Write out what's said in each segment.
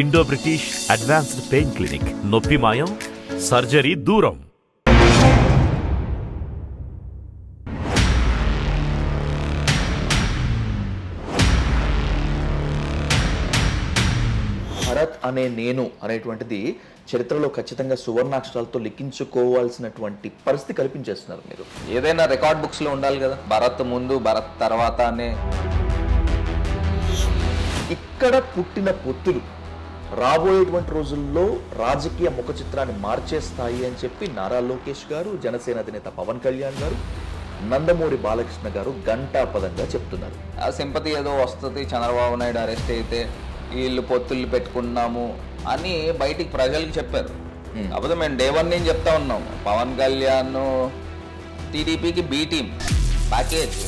Indo British advanced pain clinic नोप्पि मायम surgery दूरम భరత్ అనే నేను అనేటువంటిది చరిత్రలో ఖచ్చితంగా సువర్ణాక్షరాలతో లిఖించుకోవాల్సినటువంటి పరిస్థితి కల్పించేస్తున్నారు మీరు ఏదైనా రికార్డ్ బుక్స్ లో ఉండాలి కదా భరత్ ముందు భరత్ తర్వాత అనే ఇక్కడ పుట్టిన పొత్తులు రాబోయేటువంటి రోజుల్లో రాజకీయ ముఖ చిత్రాన్ని మార్చేస్తాయి అని చెప్పి నారా లోకేష్ గారు జనసేన అధినేత పవన్ కళ్యాణ్ గారు నందమూరి బాలకృష్ణ గారు గంటాపదంగా చెప్తున్నారు ఆ సింపతి ఏదో వస్తది చంద్రబాబు నాయుడు అరెస్ట్ అయితే వీళ్ళు పొత్తులు పెట్టుకున్నాము అని బయటికి ప్రజలకు చెప్పారు అప్పుడు నేను డే 1 నేను చెప్తా ఉన్నాం పవన్ కళ్యాణ్ టీడీపీకి బి టీం ప్యాకేజ్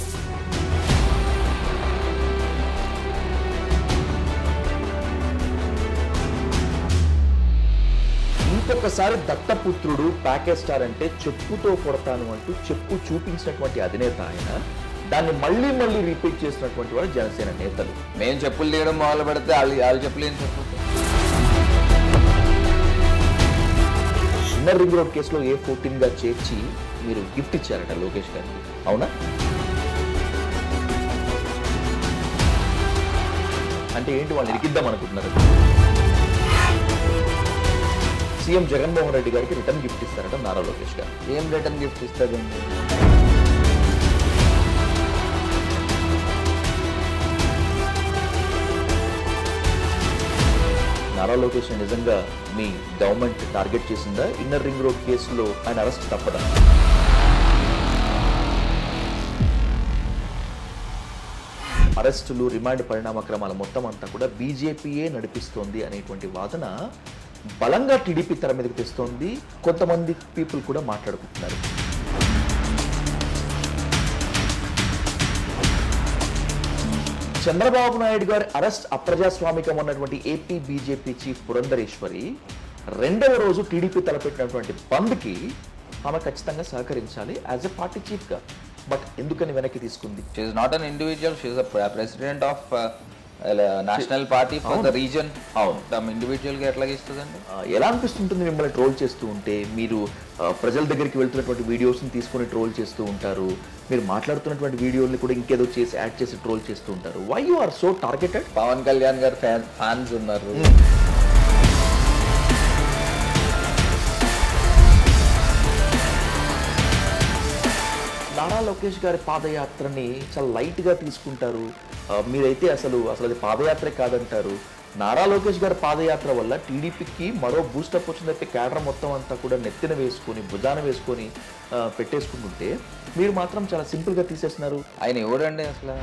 ఒక్కసారి దత్తపుత్రుడు ప్యాకేజ్ స్టార్ అంటే చెప్పుతో కొడతాను అంటూ చెప్పు చూపించినటువంటి అధినేత ఆయన దాన్ని మళ్ళీ మళ్ళీ రిపీట్ చేసినటువంటి వాడు జనసేన నేతలు నేను చెప్పులు తీయడం మొదలు పెడితే వాళ్ళు చెప్పలేని చెప్పు ఇన్నర్ రింగ్ రోడ్ కేసులో A14 గా చేర్చి మీరు గిఫ్ట్ ఇచ్చారట లోకేష్ గారికి అవునా అంటే ఏంటి వాళ్ళు ఇరికిద్దాం అనుకుంటున్నారు सीएम जगनमोहन रेड्डी गारिकी रिटर्न गिफ्ट इस्तारट नारा लोकेश गारु एम रिटर्न गिफ्ट इस्तारंडि नारा लोकेश निजंगा मी गवर्नमेंट टारगेट चेसिंदा इन्नर रिंग रोड केसुलो आयन अरेस्ट तप्पदा अरेस्टुलु रिमांड परिणाम क्रमाल मोत्तं अंता कूडा बीजेपीए नडिपिस्तोंदी अनेटुवंटि वादन బలంగా టీడీపీ తర మీదకి తెస్తోంది కొంతమంది పీపుల్ కూడా మాట్లాడుకుంటున్నారు చంద్రబాబు నాయుడు గారి అరెస్ట్ అప్రజాస్వామికం అన్నటువంటి ఏపీ బీజేపీ చీఫ్ పురంధరేశ్వరి రెండవ రోజు టీడీపీ తలపెట్టినటువంటి బంద్కి ఆమె ఖచ్చితంగా సహకరించాలి యాజ్ ఎ పార్టీ చీఫ్ గా బట్ ఎందుకని వెనక్కి తీసుకుంది she is not an individual she is a president of national party for the reason అవును ఇండివిడ్యువల్ గా ఎట్లాగే ఇస్తుందండి ఎలా అనిపిస్తుంటుంది మిమ్మల్ని ట్రోల్ చేస్తూ ఉంటే మీరు ప్రజల దగ్గరికి వెళ్తున్నటువంటి వీడియోస్ ని తీసుకొని ట్రోల్ చేస్తూ ఉంటారు మీరు మాట్లాడుతున్నటువంటి వీడియోల్ని కూడా ఇంకేదో చేసి యాడ్ చేసి ట్రోల్ చేస్తూ ఉంటారు why you are so targeted Pawan Kalyan గారు ఫ్యాన్స్ ఉన్నారు నారా లోకేష్ గారి పాదయాత్రని చాలా లైట్ గా తీసుకుంటారు మీరైతే అసలు అది పాదయాత్రే కాదంటారు నారా లోకేష్ గారి పాదయాత్ర వల్ల టీడీపీకి మరో బూస్టప్ వచ్చిందంటే క్యాడర్ మొత్తం అంతా కూడా నెత్తిన వేసుకొని భుజాన వేసుకొని పెట్టేసుకుంటుంటే మీరు మాత్రం చాలా సింపుల్గా తీసేస్తున్నారు ఆయన ఎవరండి అసలు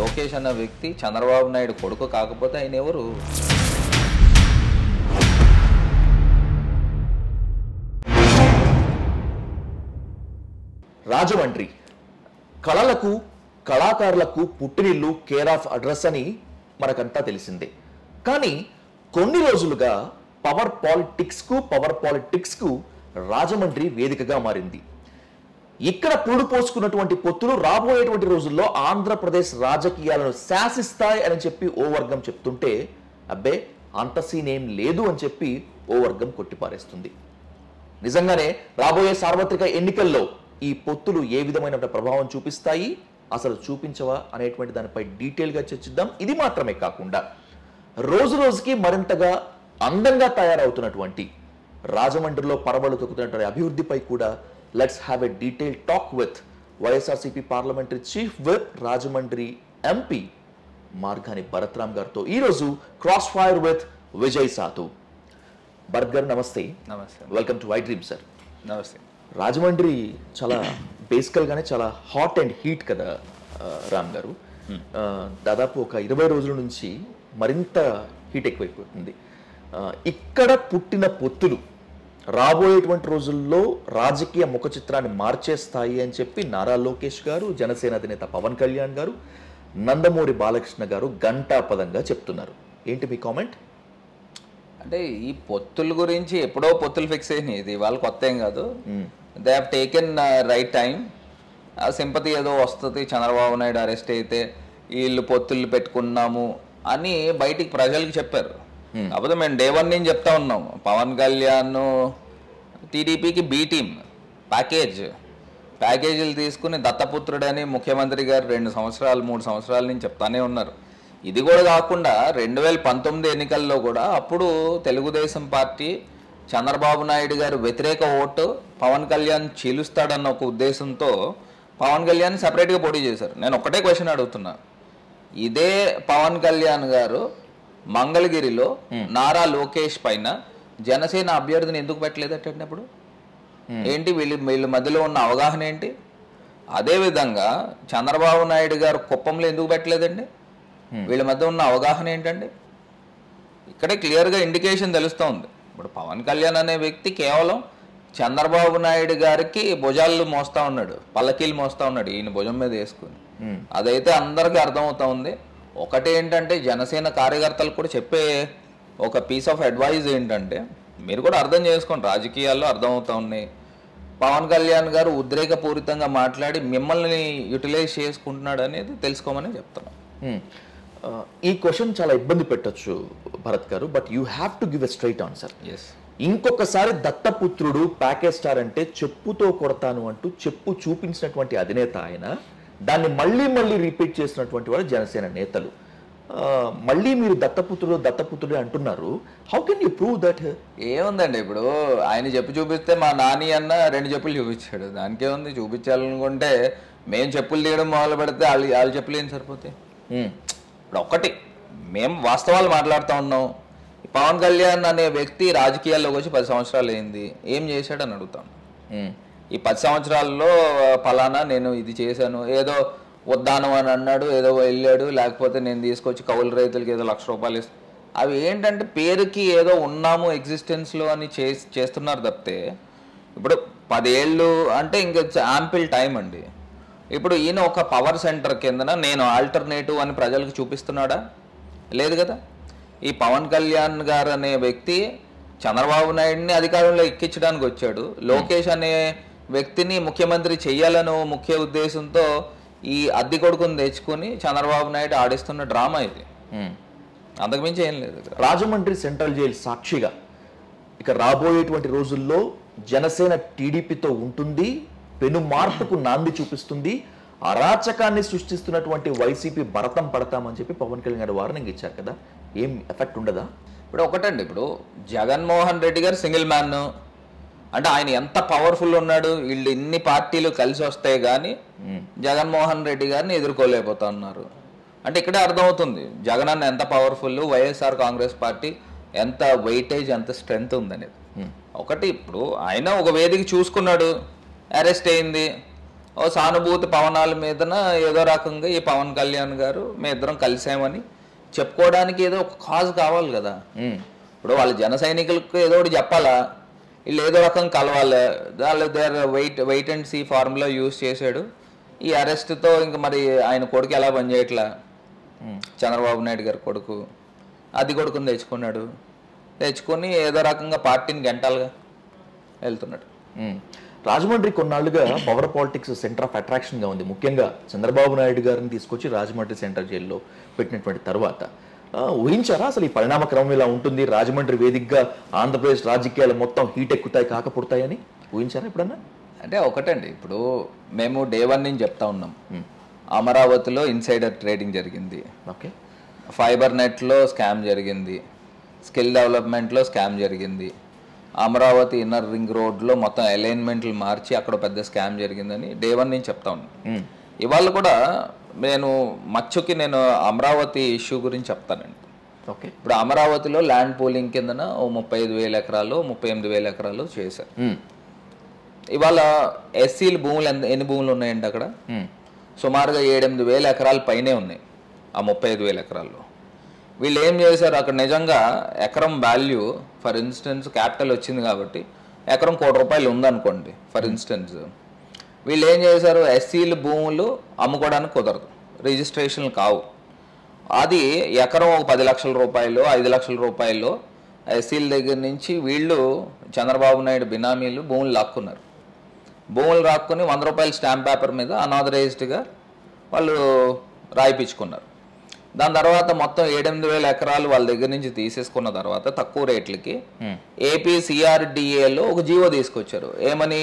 లోకేష్ అన్న వ్యక్తి చంద్రబాబు నాయుడు కొడుకు కాకపోతే ఆయన ఎవరు రాజమండ్రి కళలకు కళాకారులకు పుట్టినిల్లు కేర్ ఆఫ్ అడ్రస్ అని మనకంతా తెలిసిందే కానీ కొన్ని రోజులుగా పవర్ పాలిటిక్స్కు రాజమండ్రి వేదికగా మారింది ఇక్కడ పూడు పోసుకున్నటువంటి పొత్తులు రాబోయేటువంటి రోజుల్లో ఆంధ్రప్రదేశ్ రాజకీయాలను శాసిస్తాయి అని చెప్పి ఓ వర్గం చెప్తుంటే అబ్బే అంత సీన్ ఏం లేదు అని చెప్పి ఓ వర్గం కొట్టిపారేస్తుంది నిజంగానే రాబోయే సార్వత్రిక ఎన్నికల్లో ఈ పొత్తులు ఏ విధమైన ప్రభావం చూపిస్తాయి అసలు చూపించవా అనేటువంటి దానిపై డీటెయిల్గా చర్చిద్దాం ఇది మాత్రమే కాకుండా రోజు రోజుకి మరింతగా అందంగా తయారవుతున్నటువంటి రాజమండ్రిలో పరబలు తొక్కుతున్నటువంటి అభివృద్ధిపై కూడా let's have a detail talk with YSRCP parliamentary chief whip Rajahmundry MP Margani Bharatram గారితో ఈరోజు క్రాస్ ఫైర్ విత్ విజయ్ సాధు. భరత్ గారు నమస్తే. నమస్తే. Welcome to my dream sir. నమస్తే. రాజమండ్రి చాలా బేసికల్గానే చాలా హాట్ అండ్ హీట్ కదా రామ్ గారు దాదాపు ఒక 20 రోజుల నుంచి మరింత హీట్ ఎక్కువైపోతుంది ఇక్కడ పుట్టిన పొత్తులు రాబోయేటువంటి రోజుల్లో రాజకీయ ముఖ చిత్రాన్ని మార్చేస్తాయి అని చెప్పి నారా లోకేష్ గారు జనసేన అధినేత పవన్ కళ్యాణ్ గారు నందమూరి బాలకృష్ణ గారు గంటాపదంగా చెప్తున్నారు ఏంటి మీ కామెంట్ అంటే ఈ పొత్తుల గురించి ఎప్పుడో పొత్తులు ఫిక్స్ అయినాయి ఇది వాళ్ళు కొత్త ఏం కాదు They have taken right time. Sympathy ఏదో వస్తుంది చంద్రబాబు నాయుడు అరెస్ట్ అయితే వీళ్ళు పొత్తులు పెట్టుకున్నాము అని బయటికి ప్రజలకు చెప్పారు కాకపోతే మేము డే వన్ నుంచి చెప్తా ఉన్నాం పవన్ కళ్యాణ్ టీడీపీకి బీ టీమ్ ప్యాకేజీలు తీసుకుని దత్తపుత్రుడని ముఖ్యమంత్రి గారు 2 సంవత్సరాలు 3 సంవత్సరాల నుంచి చెప్తానే ఉన్నారు. ఇది కూడా కాకుండా 2019 ఎన్నికల్లో కూడా అప్పుడు తెలుగుదేశం పార్టీ చంద్రబాబు నాయుడు గారు వ్యతిరేక ఓటు పవన్ కళ్యాణ్ చీలుస్తాడన్న ఒక ఉద్దేశంతో పవన్ కళ్యాణ్ సపరేట్గా పోటీ చేశారు. నేను ఒకటే క్వశ్చన్ అడుగుతున్నా, ఇదే పవన్ కళ్యాణ్ గారు మంగళగిరిలో నారా లోకేష్ పైన జనసేన అభ్యర్థిని ఎందుకు పెట్టలేదట? అప్పుడు ఏంటి వీళ్ళ మధ్యలో ఉన్న అవగాహన ఏంటి? అదేవిధంగా చంద్రబాబు నాయుడు గారు కుప్పంలో ఎందుకు పెట్టలేదండి? వీళ్ళ మధ్య ఉన్న అవగాహన ఏంటండి? ఇక్కడే క్లియర్గా ఇండికేషన్ తెలుస్తూ ఉంది. ఇప్పుడు పవన్ కళ్యాణ్ అనే వ్యక్తి కేవలం చంద్రబాబు నాయుడు గారికి భుజాలు మోస్తూ ఉన్నాడు, పల్లకీలు మోస్తూ ఉన్నాడు, ఈయన భుజం మీద వేసుకుని. అదైతే అందరికీ అర్థమవుతూ ఉంది. ఒకటి ఏంటంటే జనసేన కార్యకర్తలు కూడా చెప్పే ఒక పీస్ ఆఫ్ అడ్వైజ్ ఏంటంటే, మీరు కూడా అర్థం చేసుకోండి, రాజకీయాల్లో అర్థమవుతూ ఉన్నాయి, పవన్ కళ్యాణ్ గారు ఉద్రేకపూరితంగా మాట్లాడి మిమ్మల్ని యూటిలైజ్ చేసుకుంటున్నాడు అనేది తెలుసుకోమని చెప్తున్నాం. ఈ క్వశ్చన్ చాలా ఇబ్బంది పెట్టచ్చు భరత్ గారు, but you have to give a straight answer. ఇంకొకసారి దత్తపుత్రుడు ప్యాకేజ్ స్టార్ అంటే చెప్పుతో కొడతాను అంటూ చెప్పు చూపించినటువంటి అధినేత ఆయన, దాన్ని మళ్ళీ మళ్ళీ రిపీట్ చేసినటువంటి వాడు జనసేన నేతలు. మళ్ళీ మీరు దత్తపుత్రుడు అంటున్నారు, how can you prove that? ఏముందండి, ఇప్పుడు ఆయన చెప్పు చూపిస్తే మా నాని అన్న 2 చెప్పులు చూపించాడు, దానికేముంది? చూపించాలనుకుంటే మేము చెప్పులు తీయడం మొదలు పెడితే వాళ్ళు చెప్పులు ఏం సరిపోతాయి? ఇప్పుడు ఒక్కటి మేము వాస్తవాలు మాట్లాడుతూ ఉన్నాం. పవన్ కళ్యాణ్ అనే వ్యక్తి రాజకీయాల్లోకి వచ్చి 10 సంవత్సరాలు అయింది, ఏం చేశాడు అని అడుగుతాం. ఈ 10 సంవత్సరాల్లో ఫలానా నేను ఇది చేశాను, ఏదో వద్దాను అని అన్నాడు, ఏదో వెళ్ళాడు, లేకపోతే నేను తీసుకొచ్చి కౌలు రైతులకి ఏదో 1,00,000 రూపాయలు ఇస్తాను, అవి ఏంటంటే పేరుకి ఏదో ఉన్నాము ఎగ్జిస్టెన్స్లో అని చేస్తున్నారు తప్పితే. ఇప్పుడు 10 ఏళ్ళు అంటే ఇంకా యాంపిల్ టైం అండి. ఇప్పుడు ఈయన ఒక పవర్ సెంటర్ కిందన నేను ఆల్టర్నేటివ్ అని ప్రజలకు చూపిస్తున్నాడా? లేదు కదా. ఈ పవన్ కళ్యాణ్ గారు అనే వ్యక్తి చంద్రబాబు నాయుడిని అధికారంలో ఎక్కించడానికి వచ్చాడు, లోకేష్ అనే వ్యక్తిని ముఖ్యమంత్రి చెయ్యాలను ముఖ్య ఉద్దేశంతో ఈ అద్దె కొడుకుని తెచ్చుకొని చంద్రబాబు నాయుడు ఆడిస్తున్న డ్రామా ఇది, అంతకుమించి ఏం లేదు. రాజమండ్రి సెంట్రల్ జైలు సాక్షిగా ఇక రాబోయేటువంటి రోజుల్లో జనసేన టీడీపీతో ఉంటుంది, పెను మార్పుకు నాంది చూపిస్తుంది, అరాచకాన్ని సృష్టిస్తున్నటువంటి వైసీపీ భరతం పడతామని చెప్పి పవన్ కళ్యాణ్ గారు వార్నింగ్ ఇచ్చారు కదా, ఏం ఎఫెక్ట్ ఉండదా? ఇప్పుడు ఒకటండి, ఇప్పుడు జగన్మోహన్ రెడ్డి గారు సింగిల్ మ్యాన్ అంటే ఆయన ఎంత పవర్ఫుల్ ఉన్నాడు, వీళ్ళు ఇన్ని పార్టీలు కలిసి వస్తాయి కానీ జగన్మోహన్ రెడ్డి గారిని ఎదుర్కోలేకపోతా ఉన్నారు. అంటే ఇక్కడే అర్థమవుతుంది జగన్ అన్న ఎంత పవర్ఫుల్, వైఎస్ఆర్ కాంగ్రెస్ పార్టీ ఎంత వెయిటేజ్, ఎంత స్ట్రెంగ్త్ ఉందనేది. ఒకటి ఇప్పుడు ఆయన ఒక వేదిక చూసుకున్నాడు, అరెస్ట్ అయింది, ఓ సానుభూతి పవనాల మీదన ఏదో రకంగా ఈ పవన్ కళ్యాణ్ గారు మేము ఇద్దరం కలిసామని చెప్పుకోవడానికి ఏదో ఒక కాజ్ కావాలి కదా. ఇప్పుడు వాళ్ళ జన సైనికులకు ఏదో ఒకటి చెప్పాలా, వీళ్ళు ఏదో రకం కలవాలి, వాళ్ళు wait and see formula use చేశాడు. ఈ అరెస్ట్తో ఇంకా మరి ఆయన కొడుకు ఎలా పనిచేయట్లా, చంద్రబాబు నాయుడు గారి కొడుకు అది కొడుకుని తెచ్చుకున్నాడు, తెచ్చుకొని ఏదో రకంగా పార్టీని గంటలుగా వెళ్తున్నాడు. రాజమండ్రి కొన్నాళ్ళుగా పవర్ పాలిటిక్స్ సెంటర్ ఆఫ్ అట్రాక్షన్గా ఉంది, ముఖ్యంగా చంద్రబాబు నాయుడు గారిని తీసుకొచ్చి రాజమండ్రి సెంట్రల్ జైల్లో పెట్టినటువంటి తర్వాత. ఊహించారా అసలు ఈ పరిణామక్రమం ఇలా ఉంటుంది, రాజమండ్రి వేదికగా ఆంధ్రప్రదేశ్ రాజకీయాలు మొత్తం హీట్ ఎక్కుతాయి కాకపడతాయని ఊహించారా ఎప్పుడన్నా? అంటే ఒకటండి, ఇప్పుడు మేము డే వన్ నుంచి చెప్తా ఉన్నాం, అమరావతిలో ఇన్సైడర్ ట్రేడింగ్ జరిగింది, ఓకే, ఫైబర్ నెట్లో స్కామ్ జరిగింది, స్కిల్ డెవలప్మెంట్లో స్కామ్ జరిగింది, అమరావతి ఇన్నర్ రింగ్ రోడ్లో మొత్తం అలైన్మెంట్లు మార్చి అక్కడ పెద్ద స్కామ్ జరిగిందని డే వన్ నుంచి చెప్తా ఉన్నాం. ఇవాళ కూడా నేను మచ్చుకి నేను అమరావతి ఇష్యూ గురించి చెప్తానండి. ఓకే, ఇప్పుడు అమరావతిలో ల్యాండ్ పూలింగ్ కిందన 35,000 ఎకరాలు 38,000 ఎకరాలు చేశారు. ఇవాళ ఎస్సీలు భూములు ఎన్ని భూములు ఉన్నాయండి అక్కడ? సుమారుగా 7-8 వేల ఎకరాల పైనే ఉన్నాయి ఆ 35,000 ఎకరాల్లో. వీళ్ళు ఏం చేశారు, అక్కడ నిజంగా ఎకరం వాల్యూ ఫర్ ఇన్స్టెన్స్ క్యాపిటల్ వచ్చింది కాబట్టి ఎకరం 1 కోటి రూపాయలు ఉందనుకోండి ఫర్ ఇన్స్టెన్స్, వీళ్ళు ఏం చేశారు, ఎస్సీలు భూములు అమ్ముకోవడానికి కుదరదు, రిజిస్ట్రేషన్లు కావు, అది ఎకరం 10 లక్షల రూపాయలు 5 లక్షల రూపాయలు ఎస్సీల దగ్గర నుంచి వీళ్ళు చంద్రబాబు నాయుడు బినామీలు భూములు లాక్కున్నారు. భూములు లాక్కుని 100 రూపాయల స్టాంప్ పేపర్ మీద అనాథరైజ్డ్గా వాళ్ళు రాయిపించుకున్నారు. దాని తర్వాత మొత్తం 8000 ఎకరాలు వాళ్ళ దగ్గర నుంచి తీసేసుకున్న తర్వాత తక్కువ రేట్లకి ఏపీ సిఆర్డిఏలో ఒక జీవో తీసుకొచ్చారు. ఏమని?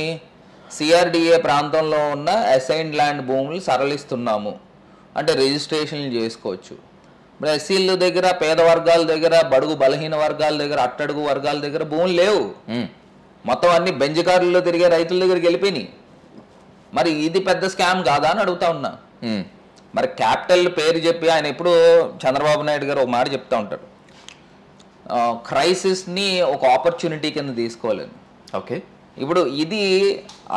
సిఆర్డిఏ ప్రాంతంలో ఉన్న అసైన్డ్ ల్యాండ్ భూములు సరళిస్తున్నాము అంటే రిజిస్ట్రేషన్లు చేసుకోవచ్చు. మరి ఎస్సీల దగ్గర, పేద వర్గాల దగ్గర, బడుగు బలహీన వర్గాల దగ్గర, అట్టడుగు వర్గాల దగ్గర భూములు లేవు. మొత్తం అన్ని బెంజకారుల్లో తిరిగే రైతుల దగ్గరికి వెళ్ళిపోయినాయి. మరి ఇది పెద్ద స్కామ్ కాదా అని అడుగుతా ఉన్నా. మరి క్యాపిటల్ పేరు చెప్పి ఆయన ఎప్పుడు చంద్రబాబు నాయుడు గారు ఒక మాట చెప్తా ఉంటాడు, క్రైసిస్ని ఒక ఆపర్చునిటీ కింద తీసుకోవాలని. ఓకే, ఇప్పుడు ఇది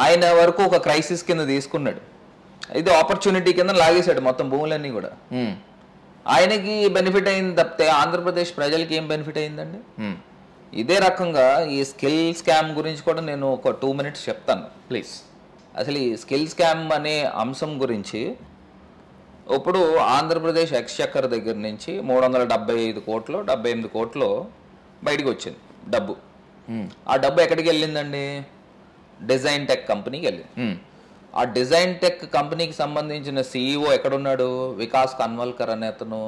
ఆయన వరకు ఒక క్రైసిస్ కింద తీసుకున్నాడు, ఇది ఆపర్చునిటీ కింద లాగేశాడు మొత్తం భూములన్నీ కూడా. ఆయనకి బెనిఫిట్ అయింది తప్పితే ఆంధ్రప్రదేశ్ ప్రజలకి ఏం బెనిఫిట్ అయిందండి? ఇదే రకంగా ఈ స్కిల్ స్కామ్ గురించి కూడా నేను ఒక 2 minutes చెప్తాను ప్లీజ్. అసలు ఈ స్కిల్ స్కామ్ అనే అంశం గురించి ఇప్పుడు ఆంధ్రప్రదేశ్ ఎక్స్చెక్కర్ దగ్గర నుంచి 378 కోట్లు 78 కోట్లు బయటకు వచ్చింది డబ్బు. ఆ డబ్బు ఎక్కడికి వెళ్ళిందండి? డిజైన్ టెక్ కంపెనీకి వెళ్ళింది. ఆ డిజైన్ టెక్ కంపెనీకి సంబంధించిన సిఇఓ ఎక్కడున్నాడు? వికాస్ కన్వల్కర్ అనే అతను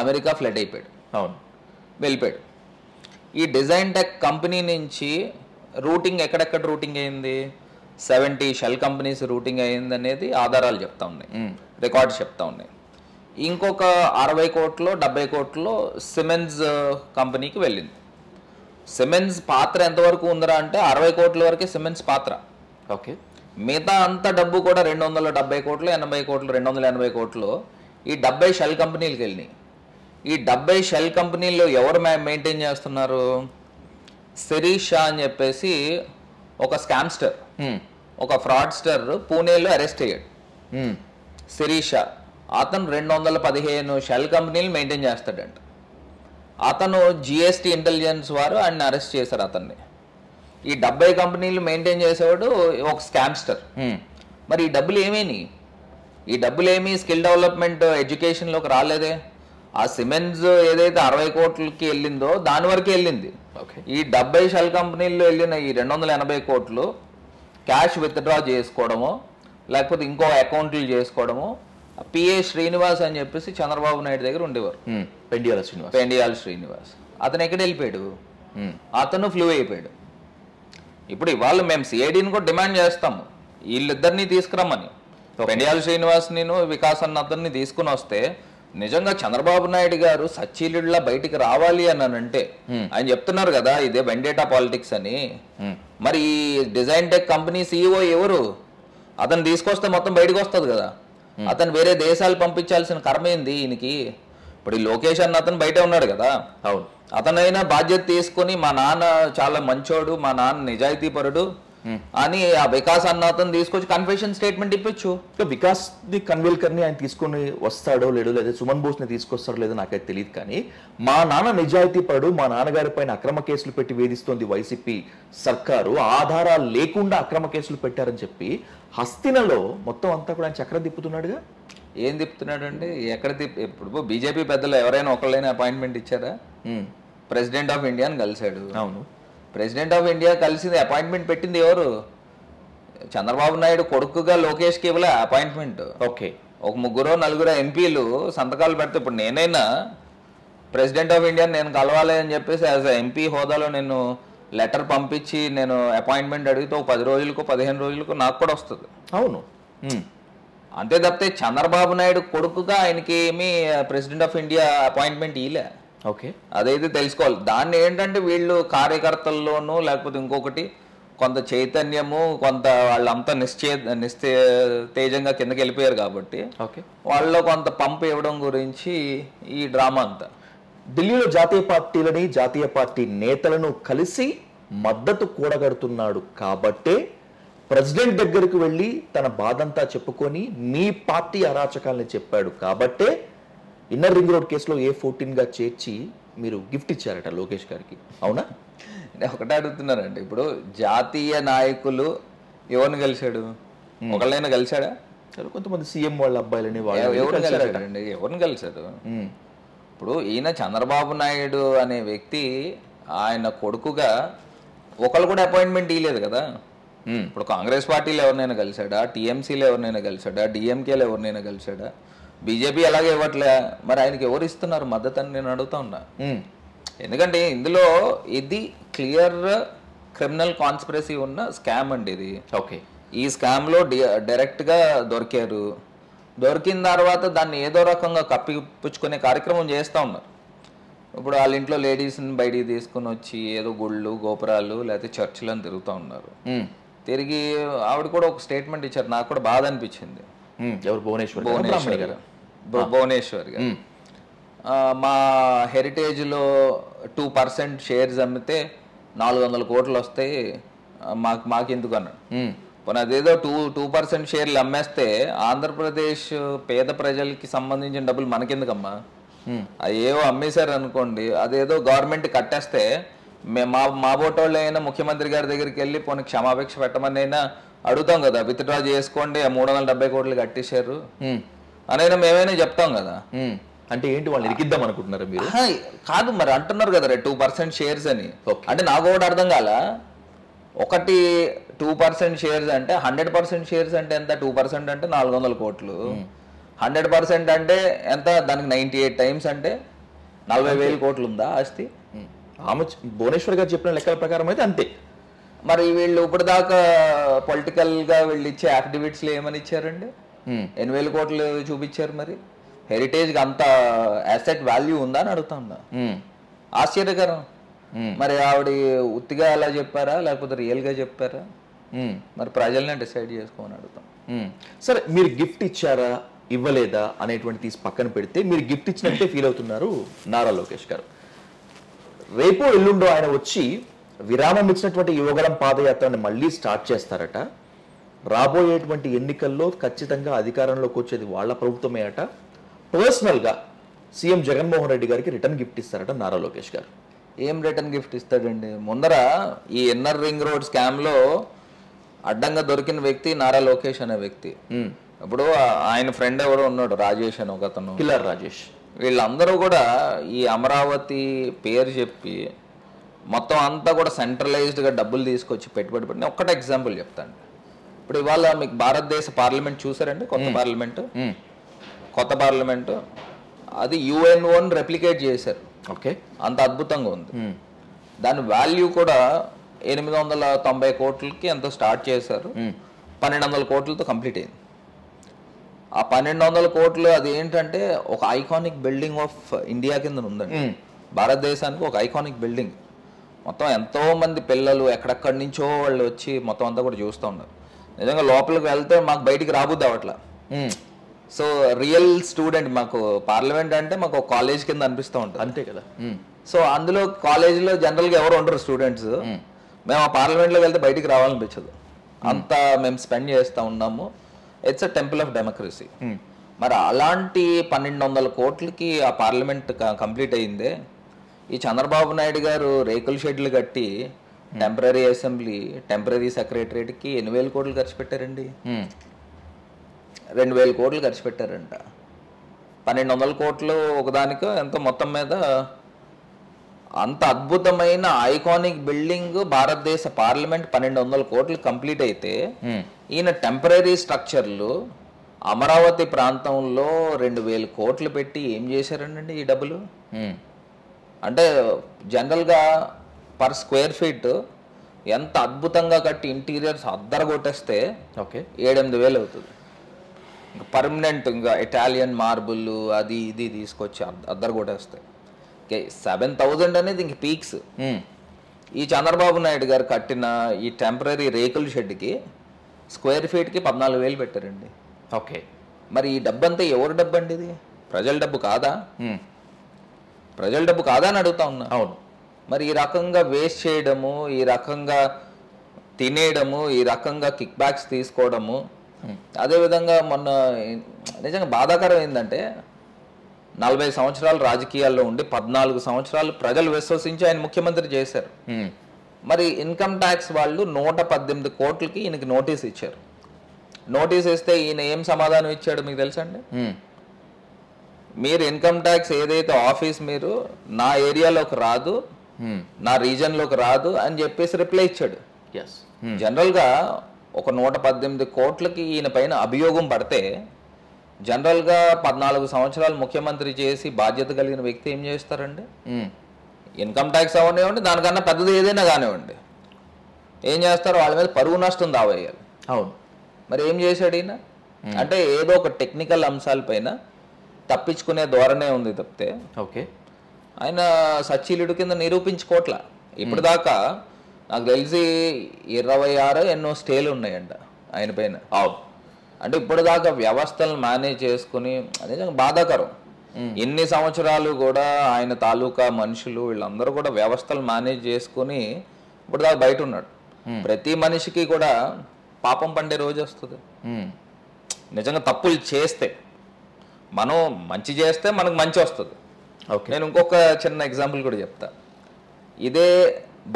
అమెరికా ఫ్లడ్ అయిపోయాడు. అవును, వెళ్ళిపోయాడు. ఈ డిజైన్ టెక్ కంపెనీ నుంచి రూటింగ్ ఎక్కడెక్కడ రూటింగ్ అయింది? 70 షెల్ కంపెనీస్ రూటింగ్ అయ్యింది అనేది ఆధారాలు చెప్తా ఉన్నాయి, రికార్డ్స్ చెప్తా ఉన్నాయి. ఇంకొక 60 కోట్లు 70 కోట్లు సిమెన్స్ కంపెనీకి వెళ్ళింది. సిమెన్స్ పాత్ర ఎంతవరకు ఉందరా అంటే 60 కోట్ల వరకే సిమెన్స్ పాత్ర. ఓకే, మిగతా అంత డబ్బు కూడా 270 కోట్లు 80 కోట్లు 280 కోట్లు ఈ 70 షెల్ కంపెనీలకు వెళ్ళినాయి. ఈ 70 షెల్ కంపెనీలు ఎవరు మెయింటైన్ చేస్తున్నారు? శిరీష్ షా అని చెప్పేసి ఒక స్కామ్స్టర్, ఒక ఫ్రాడ్స్టర్ పూణేలో అరెస్ట్ అయ్యాడు. శిరీష్ షా అతను 215 షెల్ కంపెనీలు మెయింటైన్ చేస్తాడంట. అతను జిఎస్టీ ఇంటెలిజెన్స్ వారు ఆయన అరెస్ట్ చేశారు అతన్ని. ఈ 70 కంపెనీలు మెయింటైన్ చేసేవాడు ఒక స్కామ్స్టర్. మరి ఈ డబ్బులు ఏమేని? ఈ డబ్బులు ఏమి స్కిల్ డెవలప్మెంట్ ఎడ్యుకేషన్లోకి రాలేదే. ఆ సిమెంట్స్ ఏదైతే 60 కోట్లకి వెళ్ళిందో దాని వరకు వెళ్ళింది. ఈ 70 షెల్ కంపెనీల్లో వెళ్ళిన ఈ 280 కోట్లు క్యాష్ విత్డ్రా చేసుకోవడమో లేకపోతే ఇంకో అకౌంట్లు చేసుకోవడమో. పిఏ శ్రీనివాస్ అని చెప్పేసి చంద్రబాబు నాయుడు దగ్గర ఉండేవారు, పెండియాల శ్రీనివాస్. అతను ఎక్కడ వెళ్ళిపోయాడు? అతను ఫ్లూ అయిపోయాడు. ఇప్పుడు ఇవాళ మేము సిఐడిని కూడా డిమాండ్ చేస్తాము, వీళ్ళిద్దరినీ తీసుకురమ్మని. పెండియాల శ్రీనివాస్ నేను వికాస్ అన్న అతన్ని తీసుకుని వస్తే నిజంగా చంద్రబాబు నాయుడు గారు సచ్చీలుడిలా బయటికి రావాలి అని అంటే, ఆయన చెప్తున్నారు కదా ఇదే వెండేటా పాలిటిక్స్ అని. మరి ఈ డిజైన్ టెక్ కంపెనీ సిఇఓ ఎవరు? అతను తీసుకొస్తే మొత్తం బయటకు వస్తుంది కదా. అతను వేరే దేశాలు పంపించాల్సిన కర్మ ఏంది ఈయనకి? ఇప్పుడు ఈ లోకేష్ అన్న అతను బయటే ఉన్నాడు కదా. అవును, అతనైనా బాధ్యత తీసుకుని మా నాన్న చాలా మంచోడు, మా నాన్న నిజాయితీపరుడు అని ఆ వికాస్ అన్న అతను తీసుకొచ్చి కన్ఫెషన్ స్టేట్మెంట్ ఇప్పించు. వికాస్ ది కన్వెల్కర్ ని ఆయన తీసుకుని వస్తాడో లేడో, లేదా సుమన్ బోస్ ని తీసుకొస్తాడో లేదో నాకైతే తెలియదు. కానీ మా నాన్న నిజాయితీపరుడు, మా నాన్నగారి పైన అక్రమ కేసులు పెట్టి వేధిస్తోంది వైసీపీ సర్కారు, ఆధారాలు లేకుండా అక్రమ కేసులు పెట్టారని చెప్పి హస్తినలో మొత్తం అంతా కూడా ఆయన చక్రం తిప్పుతున్నాడుగా. ఏం తిప్పుతున్నాడు అంటే ఎక్కడ తిప్పి? ఇప్పుడు బీజేపీ పెద్దలు ఎవరైనా ఒకళ్ళైనా అపాయింట్మెంట్ ఇచ్చారా? ప్రెసిడెంట్ ఆఫ్ ఇండియాని కలిశాడు. అవును, ప్రెసిడెంట్ ఆఫ్ ఇండియా కలిసింది, అపాయింట్మెంట్ పెట్టింది ఎవరు? చంద్రబాబు నాయుడు కొడుకుగా లోకేష్ కేవలం అపాయింట్మెంట్. ఓకే, ఒక 3 or 4 ఎంపీలు సంతకాలు పెడితే, ఇప్పుడు నేనైనా ప్రెసిడెంట్ ఆఫ్ ఇండియాని నేను కలవాలి అని చెప్పేసి యాజ్ ఎంపీ హోదాలో నేను లెటర్ పంపించి నేను అపాయింట్మెంట్ అడిగితే 10 రోజులకు 15 రోజులకు నాకు కూడా వస్తుంది. అవును, అంతే తప్పితే చంద్రబాబు నాయుడు కొడుకుగా ఆయనకి ఏమీ ప్రెసిడెంట్ ఆఫ్ ఇండియా అపాయింట్మెంట్ ఇవ్వలే. ఓకే, అదైతే తెలుసుకోవాలి. దాన్ని ఏంటంటే వీళ్ళు కార్యకర్తల్లోనూ లేకపోతే ఇంకొకటి కొంత చైతన్యము, కొంత వాళ్ళంతా నిస్తేజంగా కిందకి వెళ్ళిపోయారు కాబట్టి వాళ్ళు కొంత పంపు ఇవ్వడం గురించి ఈ డ్రామా అంతా. ఢిల్లీలో జాతీయ పార్టీలని, జాతీయ పార్టీ నేతలను కలిసి మద్దతు కూడగడుతున్నాడు కాబట్టే ప్రెసిడెంట్ దగ్గరకు వెళ్ళి తన బాధంతా చెప్పుకొని మీ పార్టీ అరాచకాలని చెప్పాడు కాబట్టే ఇన్నర్ రింగ్ రోడ్ కేసులో A14గా చేర్చి మీరు గిఫ్ట్ ఇచ్చారట లోకేష్ గారికి. అవునా? నేను ఒకటే అడుగుతున్నానండి, ఇప్పుడు జాతీయ నాయకులు ఎవరిని కలిశాడు? ఒకళ్ళైనా కలిశాడా? కొంతమంది సీఎం వాళ్ళ అబ్బాయిలని ఎవరిని కలిశాడు? ఇప్పుడు ఈయన చంద్రబాబు నాయుడు అనే వ్యక్తి ఆయన కొడుకుగా ఒకళ్ళు కూడా అపాయింట్మెంట్ ఇవ్వలేదు కదా. ఇప్పుడు కాంగ్రెస్ పార్టీలో ఎవరినైనా కలిశాడా? టీఎంసీలో ఎవరినైనా కలిశాడా? డిఎంకేలో ఎవరినైనా కలిశాడా? బీజేపీ అలాగే ఇవ్వట్లే, మరి ఆయనకి ఎవరు ఇస్తున్నారు మద్దతు అని నేను అడుగుతా ఉన్నా. ఎందుకంటే ఇందులో ఇది క్లియర్ క్రిమినల్ కాన్స్పిరసీ ఉన్న స్కామ్ అండి ఇది. ఓకే, ఈ స్కామ్లో డైరెక్ట్గా దొరికారు, దొరికిన తర్వాత దాన్ని ఏదో రకంగా కప్పిపుచ్చుకునే కార్యక్రమం చేస్తూ ఉన్నారు. ఇప్పుడు వాళ్ళ ఇంట్లో లేడీస్ని బయటికి తీసుకుని వచ్చి ఏదో గుళ్ళు గోపురాలు లేకపోతే చర్చిలను తిరుగుతూ ఉన్నారు. తిరిగి ఆవిడ కూడా ఒక స్టేట్మెంట్ ఇచ్చారు, నాకు కూడా బాధ అనిపించింది. ఎవరు? భువనేశ్వర్ గారు. మా హెరిటేజ్లో 2% షేర్స్ అమ్మితే 400 కోట్లు వస్తాయి, మాకెందుకు అన్నాడు. పోనీ అదేదో 2% షేర్లు అమ్మేస్తే ఆంధ్రప్రదేశ్ పేద ప్రజలకి సంబంధించిన డబ్బులు మనకెందుకమ్మా? అవేవో అమ్మేశారు అనుకోండి, అదేదో గవర్నమెంట్ కట్టేస్తే మా బోటోళ్ళు అయినా ముఖ్యమంత్రి గారి దగ్గరికి వెళ్ళి పోనీ క్షమాపేక్ష పెట్టమని అయినా అడుగుతాం కదా, విత్డ్రా చేసుకోండి 370 కోట్లు కట్టేశారు అనైనా మేమైనా చెప్తాం కదా. అంటే ఏంటి వాళ్ళు ఎరికిద్దాం అనుకుంటున్నారు మీరు? కాదు మరి అంటున్నారు కదా 2% షేర్స్ అని. అంటే నాకు ఒకటి అర్థం కాల, ఒకటి 2% షేర్స్ అంటే 100% షేర్స్ అంటే ఎంత? 2% అంటే 400 కోట్లు, 100% అంటే ఎంత? దానికి 98 times అంటే 40,000 కోట్లు ఉందా ఆస్తి? ఆమె భువనేశ్వర్ గారు చెప్పిన లెక్కల ప్రకారం అయితే అంతే. మరి వీళ్ళు ఇప్పుడు దాకా పొలిటికల్గా వీళ్ళు ఇచ్చే యాక్టివిటీస్లో ఏమని ఇచ్చారండి? 8,000 కోట్లు చూపించారు. మరి హెరిటేజ్కి అంత అసెట్ వాల్యూ ఉందా అని అడుగుతా ఉన్నా. ఆశ్చర్యకరం. మరి ఆవిడ ఉత్తిగా అలా చెప్పారా లేకపోతే రియల్గా చెప్పారా? మరి ప్రజలనే డిసైడ్ చేసుకోమని అడుగుతాం. సరే, మీరు గిఫ్ట్ ఇచ్చారా ఇవ్వలేదా అనేటువంటి తీసి పక్కన పెడితే మీరు గిఫ్ట్ ఇచ్చినట్టే ఫీల్ అవుతున్నారు నారా లోకేష్ గారు. రేపు ఎల్లుండో ఆయన వచ్చి విరామం ఇచ్చినటువంటి యువగలం పాదయాత్రని మళ్ళీ స్టార్ట్ చేస్తారట. రాబోయేటువంటి ఎన్నికల్లో ఖచ్చితంగా అధికారంలోకి వచ్చేది వాళ్ళ ప్రభుత్వమే అట. పర్సనల్గా సీఎం జగన్మోహన్ రెడ్డి గారికి రిటర్న్ గిఫ్ట్ ఇస్తారట నారా లోకేష్ గారు. ఏం రిటర్న్ గిఫ్ట్ ఇస్తాడండి? ముందర ఈ ఇన్నర్ రింగ్ రోడ్ స్కామ్లో అడ్డంగా దొరికిన వ్యక్తి నారా లోకేష్ అనే వ్యక్తి. ఇప్పుడు ఆయన ఫ్రెండ్ ఎవరో ఉన్నాడు రాజేష్ అని, ఒకతను కిల్లర్ రాజేష్. వీళ్ళందరూ కూడా ఈ అమరావతి పేరు చెప్పి మొత్తం అంతా కూడా సెంట్రలైజ్డ్గా డబ్బులు తీసుకొచ్చి పెట్టుబడి పెట్టిన ఒక్కటే ఎగ్జాంపుల్ చెప్తాను. ఇప్పుడు ఇవాళ మీకు భారతదేశ పార్లమెంట్ చూసారండి, కొత్త పార్లమెంటు అది UN-1 రెప్లికేట్ చేశారు. ఓకే, అంత అద్భుతంగా ఉంది. దాని వాల్యూ కూడా 890 కోట్లకి ఎంతో స్టార్ట్ చేశారు, 1,200 కోట్లతో కంప్లీట్ అయింది. ఆ 1,200 కోట్లు అది ఏంటంటే ఒక ఐకానిక్ బిల్డింగ్ ఆఫ్ ఇండియా కింద ఉందండి. భారతదేశానికి ఒక ఐకానిక్ బిల్డింగ్. మొత్తం ఎంతోమంది పిల్లలు ఎక్కడెక్కడి నుంచో వాళ్ళు వచ్చి మొత్తం అంతా కూడా చూస్తూ ఉన్నారు. నిజంగా లోపలికి వెళ్తే మాకు బయటికి రాబోద్దు అవట్లా. సో రియల్ స్టూడెంట్, మాకు పార్లమెంట్ అంటే మాకు కాలేజ్ కింద అనిపిస్తూ ఉంటుంది, అంతే కదా. సో అందులో కాలేజీలో జనరల్గా ఎవరు ఉండరు స్టూడెంట్స్. మేము ఆ పార్లమెంట్లోకి వెళ్తే బయటికి రావాలనిపించదు, అంత మేము స్పెండ్ చేస్తూ ఉన్నాము. It's a temple of democracy. మరి అలాంటి 1,200 కోట్లకి ఆ పార్లమెంట్ కంప్లీట్ అయిందే. ఈ చంద్రబాబు నాయుడు గారు రేకుల షెడ్లు కట్టి టెంపరీ అసెంబ్లీ, టెంపరీ సెక్రటరేట్కి 8,000 కోట్లు ఖర్చు పెట్టారండి, 2,000 కోట్లు ఖర్చు పెట్టారంట. 1,200 కోట్లు ఒకదానికి ఎంతో మొత్తం మీద అంత అద్భుతమైన ఐకానిక్ బిల్డింగ్ భారతదేశ పార్లమెంట్ 1,200 కోట్లు కంప్లీట్ అయితే, ఈయన టెంపరీ స్ట్రక్చర్లు అమరావతి ప్రాంతంలో 2,000 కోట్లు పెట్టి ఏం చేశారండి ఈ డబ్బులు? అంటే జనరల్గా పర్ స్క్వేర్ ఫీట్ ఎంత అద్భుతంగా కట్టి ఇంటీరియర్స్ అద్దర కొట్టేస్తే 7-8 వేలు అవుతుంది. ఇంకా పర్మనెంట్ ఇంకా ఇటాలియన్ మార్బుల్ అది ఇది తీసుకొచ్చి అద్దరు కొట్టేస్తాయి. 7,000 అనేది ఇంక పీక్స్. ఈ చంద్రబాబు నాయుడు గారు కట్టిన ఈ టెంపరీ రేకుల షెడ్కి స్క్వేర్ ఫీట్కి 14,000 పెట్టారండి. ఓకే, మరి ఈ డబ్బు అంతా ఎవరి డబ్బు అండి? ఇది ప్రజల డబ్బు కాదా? ప్రజల డబ్బు కాదా అని అడుగుతా ఉన్నా. అవును. మరి ఈ రకంగా వేస్ట్ చేయడము, ఈ రకంగా తినేయడము, ఈ రకంగా కిక్ బ్యాక్స్ తీసుకోవడము, అదేవిధంగా మొన్న నిజంగా బాధాకరం ఏంటంటే 40 సంవత్సరాలు రాజకీయాల్లో ఉండి 14 సంవత్సరాలు ప్రజలు విశ్వసించి ఆయన ముఖ్యమంత్రి చేశారు. మరి ఇన్కమ్ ట్యాక్స్ వాళ్ళు 118 కోట్లకి ఈయనకి నోటీస్ ఇచ్చారు. నోటీస్ ఇస్తే ఈయన ఏం సమాధానం ఇచ్చాడు మీకు తెలుసండి? మీరు ఇన్కమ్ ట్యాక్స్ ఏదైతే ఆఫీస్ మీరు నా ఏరియాలోకి రాదు, నా రీజన్లోకి రాదు అని చెప్పేసి రిప్లై ఇచ్చాడు. జనరల్గా ఒక 118 కోట్లకి ఈయన పైన అభియోగం పడితే जनरल गा 14 సంవత్సరాలు ముఖ్యమంత్రి చేసి బాధ్యత కలిగిన వ్యక్తి ఏం చేస్తారండి ఇన్కమ్ టాక్స్ అవనేవండి దానికన్నా పెద్దది ఏదైనా గానేవండి ఏం చేస్తారు వాళ్ళ మీద పరువు నష్టం దావేయాలి అవును మరి ఏం చేశాడు ఈయన అంటే ఏదో ఒక టెక్నికల్ అంశాలపైన తప్పించుకునే ధోరణే ఉంది తప్పితే ఓకే ఆయన సచ్చిలుడు కింద నిరూపించుకోట్లా ఇప్పుడు దాకా నాకు తెలిసి 26 ఎన్నో స్టేలు ఉన్నాయంట ఆయన పైన అవును అంటే ఇప్పుడు దాకా వ్యవస్థలను మేనేజ్ చేసుకుని నిజంగా బాధాకరం ఎన్ని సంవత్సరాలు కూడా ఆయన తాలూకా మనుషులు వీళ్ళందరూ కూడా వ్యవస్థలు మేనేజ్ చేసుకుని ఇప్పుడు దాకా బయట ఉన్నాడు ప్రతి మనిషికి కూడా పాపం పండే రోజు వస్తుంది నిజంగా తప్పులు చేస్తే మనం మంచి చేస్తే మనకు మంచి వస్తుంది ఓకే నేను ఇంకొక చిన్న ఎగ్జాంపుల్ కూడా చెప్తా ఇదే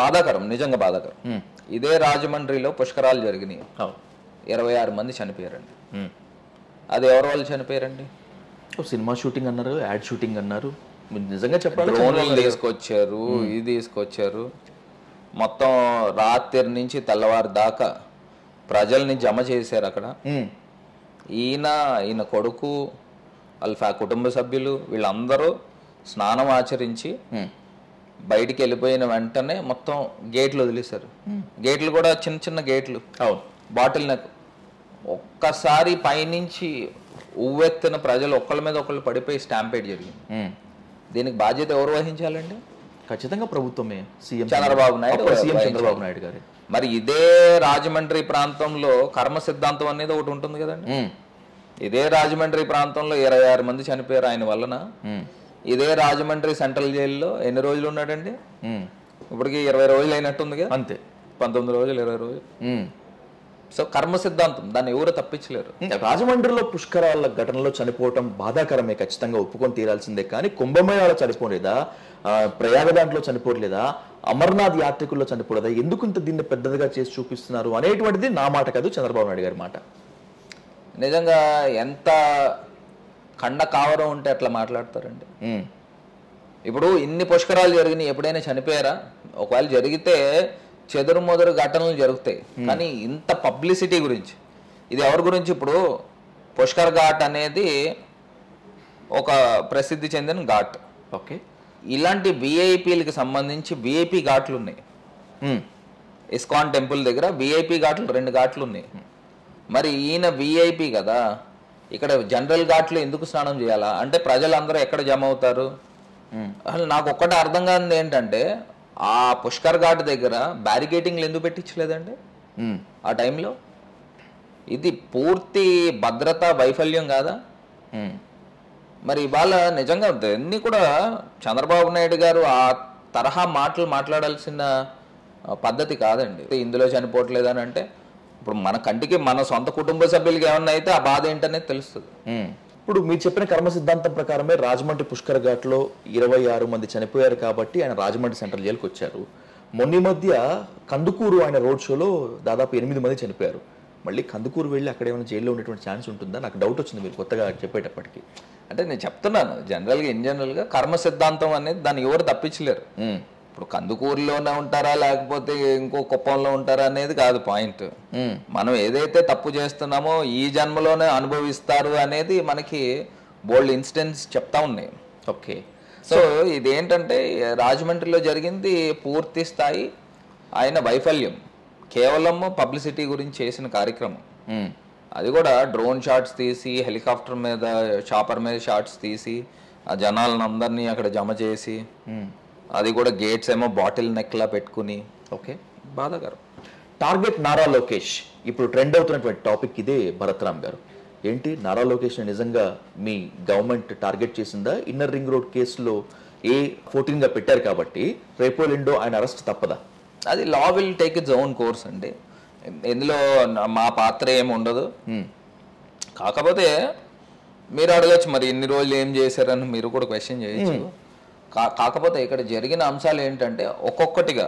బాధాకరం నిజంగా బాధాకరం ఇదే రాజమండ్రిలో పుష్కరాలు జరిగినాయి 26 మంది చనిపోయారండి అది ఎవరు వాళ్ళు చనిపోయారండి సినిమా షూటింగ్ అన్నారు యాడ్ షూటింగ్ అన్నారు నిజంగా చెప్పాలి డ్రోన్లు తీసుకొచ్చారు ఇది తీసుకొచ్చారు మొత్తం రాత్రి నుంచి తెల్లవారు దాకా ప్రజల్ని జమ చేశారు అక్కడ ఈయన కొడుకు వాళ్ళ కుటుంబ సభ్యులు వీళ్ళందరూ స్నానం ఆచరించి బయటికి వెళ్ళిపోయిన వెంటనే మొత్తం గేట్లు వదిలేశారు గేట్లు కూడా చిన్న చిన్న గేట్లు అవును బాటిల్ నెక్ ఒక్కసారి పైనుంచి ఉవ్వెత్తిన ప్రజలు ఒకళ్ళ మీద ఒకళ్ళు పడిపోయి స్టాంపేడ్ జరిగింది దీనికి బాధ్యత ఎవరు వహించాలండి ఖచ్చితంగా ప్రభుత్వమే సీఎం చంద్రబాబు నాయుడు గారు మరి ఇదే రాజమండ్రి ప్రాంతంలో కర్మ సిద్ధాంతం అనేది ఒకటి ఉంటుంది కదండి ఇదే రాజమండ్రి ప్రాంతంలో 26 మంది చనిపోయారు ఆయన వలన ఇదే రాజమండ్రి సెంట్రల్ జైల్లో ఎన్ని రోజులు ఉన్నాడండి ఇప్పటికి 20 రోజులు అయినట్టుందిగా అంతే 19 రోజులు 20 రోజులు సో కర్మ సిద్ధాంతం దాన్ని ఎవరు తప్పించలేరు రాజమండ్రిలో పుష్కరాల ఘటనలో చనిపోవటం బాధాకరమే ఖచ్చితంగా ఒప్పుకొని తీరాల్సిందే కానీ కుంభమేళాలో చనిపోలేదా ప్రయాగ దాంట్లో చనిపోలేదా అమర్నాథ్ యాత్రికుల్లో చనిపోలేదా ఎందుకు ఇంత దీన్ని పెద్దదిగా చేసి చూపిస్తున్నారు అనేటువంటిది నా మాట కాదు చంద్రబాబు నాయుడు గారి మాట నిజంగా ఎంత కండ కావరం ఉంటే అట్లా మాట్లాడతారండి ఇప్పుడు ఇన్ని పుష్కరాలు జరిగినాయి ఎప్పుడైనా చనిపోయారా ఒకవేళ జరిగితే చెదురుమొదరు ఘటనలు జరుగుతాయి కానీ ఇంత పబ్లిసిటీ గురించి ఇది ఎవరి గురించి ఇప్పుడు పుష్కర్ ఘాట్ అనేది ఒక ప్రసిద్ధి చెందిన ఘాట్ ఓకే ఇలాంటి విఐపీలకు సంబంధించి విఐపీ ఘాట్లు ఉన్నాయి ఇస్కాన్ టెంపుల్ దగ్గర విఐపీ ఘాట్లు 2 ఘాట్లు ఉన్నాయి మరి ఈయన విఐపీ కదా ఇక్కడ జనరల్ ఘాట్లో ఎందుకు స్నానం చేయాలా అంటే ప్రజలందరూ ఎక్కడ జమ అవుతారు అసలు నాకు ఒక్కటే అర్థం కానిది ఏంటంటే ఆ పుష్కర్ ఘాట్ దగ్గర బ్యారికేడింగ్లు ఎందుకు పెట్టించలేదండి ఆ టైంలో ఇది పూర్తి భద్రతా వైఫల్యం కాదా మరి ఇవాళ నిజంగా అన్నీ కూడా చంద్రబాబు నాయుడు గారు ఆ తరహా మాటలు మాట్లాడాల్సిన పద్ధతి కాదండి ఇందులో చనిపోవట్లేదని అంటే ఇప్పుడు మన కంటికి మన సొంత కుటుంబ సభ్యులకి ఏమన్నా అయితే ఆ బాధ ఏంటనేది తెలుస్తుంది ఇప్పుడు మీరు చెప్పిన కర్మ సిద్ధాంతం ప్రకారమే రాజమండ్రి పుష్కర్ ఘాట్లో 26 మంది చనిపోయారు కాబట్టి ఆయన రాజమండ్రి సెంట్రల్ జైలుకి వచ్చారు మొన్న మధ్య కందుకూరు ఆయన రోడ్ షోలో దాదాపు 8 మంది చనిపోయారు మళ్ళీ కందుకూరు వెళ్ళి అక్కడ ఏమైనా జైల్లో ఉండేటువంటి ఛాన్స్ ఉంటుందా నాకు డౌట్ వచ్చింది మీరు కొత్తగా చెప్పేటప్పటికి అంటే నేను చెప్తున్నాను జనరల్గా ఇన్ జనరల్గా కర్మ సిద్ధాంతం అనేది దాన్ని ఎవరు తప్పించలేరు ఇప్పుడు కందుకూరులోనే ఉంటారా లేకపోతే ఇంకో కుప్పంలో ఉంటారా అనేది కాదు పాయింట్ మనం ఏదైతే తప్పు చేస్తున్నామో ఈ జన్మలోనే అనుభవిస్తారు అనేది మనకి బోల్డ్ ఇన్సిడెంట్స్ చెప్తా ఉన్నాయి ఓకే సో ఇదేంటంటే రాజమండ్రిలో జరిగింది పూర్తి స్థాయి ఆయన వైఫల్యం కేవలం పబ్లిసిటీ గురించి చేసిన కార్యక్రమం అది కూడా డ్రోన్ షాట్స్ తీసి హెలికాప్టర్ మీద షాపర్ మీద షాట్స్ తీసి ఆ జనాలను అందరినీ అక్కడ జమ చేసి అది కూడా గేట్స్ ఏమో బాటిల్ నెక్లా పెట్టుకుని ఓకే బాధాకరం టార్గెట్ నారా లోకేష్ ఇప్పుడు ట్రెండ్ అవుతున్నటువంటి టాపిక్ ఇదే భరత్రామ్ గారు ఏంటి నారా లోకేష్ నిజంగా మీ గవర్నమెంట్ టార్గెట్ చేసిందా ఇన్నర్ రింగ్ రోడ్ కేసులో A14గా పెట్టారు కాబట్టి రేపో ఎల్లుండో ఆయన అరెస్ట్ తప్పదా అది law will take its own course అండి ఇందులో మా పాత్ర ఏమి ఉండదు కాకపోతే మీరు అడగచ్చు మరి ఎన్ని రోజులు ఏం చేశారని మీరు కూడా క్వశ్చన్ చేయొచ్చు కాకపోతే ఇక్కడ జరిగిన అంశాలు ఏంటంటే ఒక్కొక్కటిగా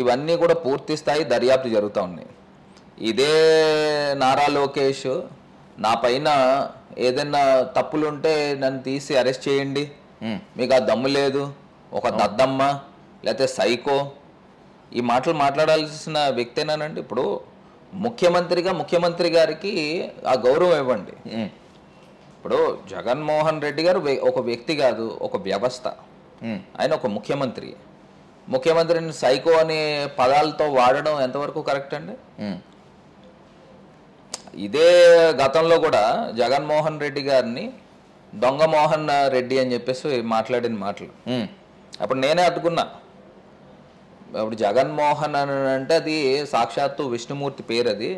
ఇవన్నీ కూడా పూర్తి స్థాయి దర్యాప్తు జరుగుతూ ఉన్నాయి ఇదే నారా లోకేష్ నా పైన ఏదైనా తప్పులు ఉంటే నన్ను తీసి అరెస్ట్ చేయండి మీకు ఆ దమ్ము లేదు ఒక దద్దమ్మ లేకపోతే సైకో ఈ మాటలు మాట్లాడాల్సిన వ్యక్తేనానండి ఇప్పుడు ముఖ్యమంత్రిగా ముఖ్యమంత్రి గారికి ఆ గౌరవం ఇవ్వండి ఇప్పుడు జగన్మోహన్ రెడ్డి గారు ఒక వ్యక్తి కాదు, ఒక వ్యవస్థ. ఆయన ఒక ముఖ్యమంత్రి. ముఖ్యమంత్రిని సైకో అనే పదాలతో వాడడం ఎంతవరకు కరెక్ట్ అండి? ఇదే గతంలో కూడా జగన్మోహన్ రెడ్డి గారిని దొంగమోహన్ రెడ్డి అని చెప్పేసి మాట్లాడిన మాటలు అప్పుడు నేనే అడ్డుకున్నా. అప్పుడు జగన్మోహన్ అని అంటే అది సాక్షాత్తు విష్ణుమూర్తి పేరు, అది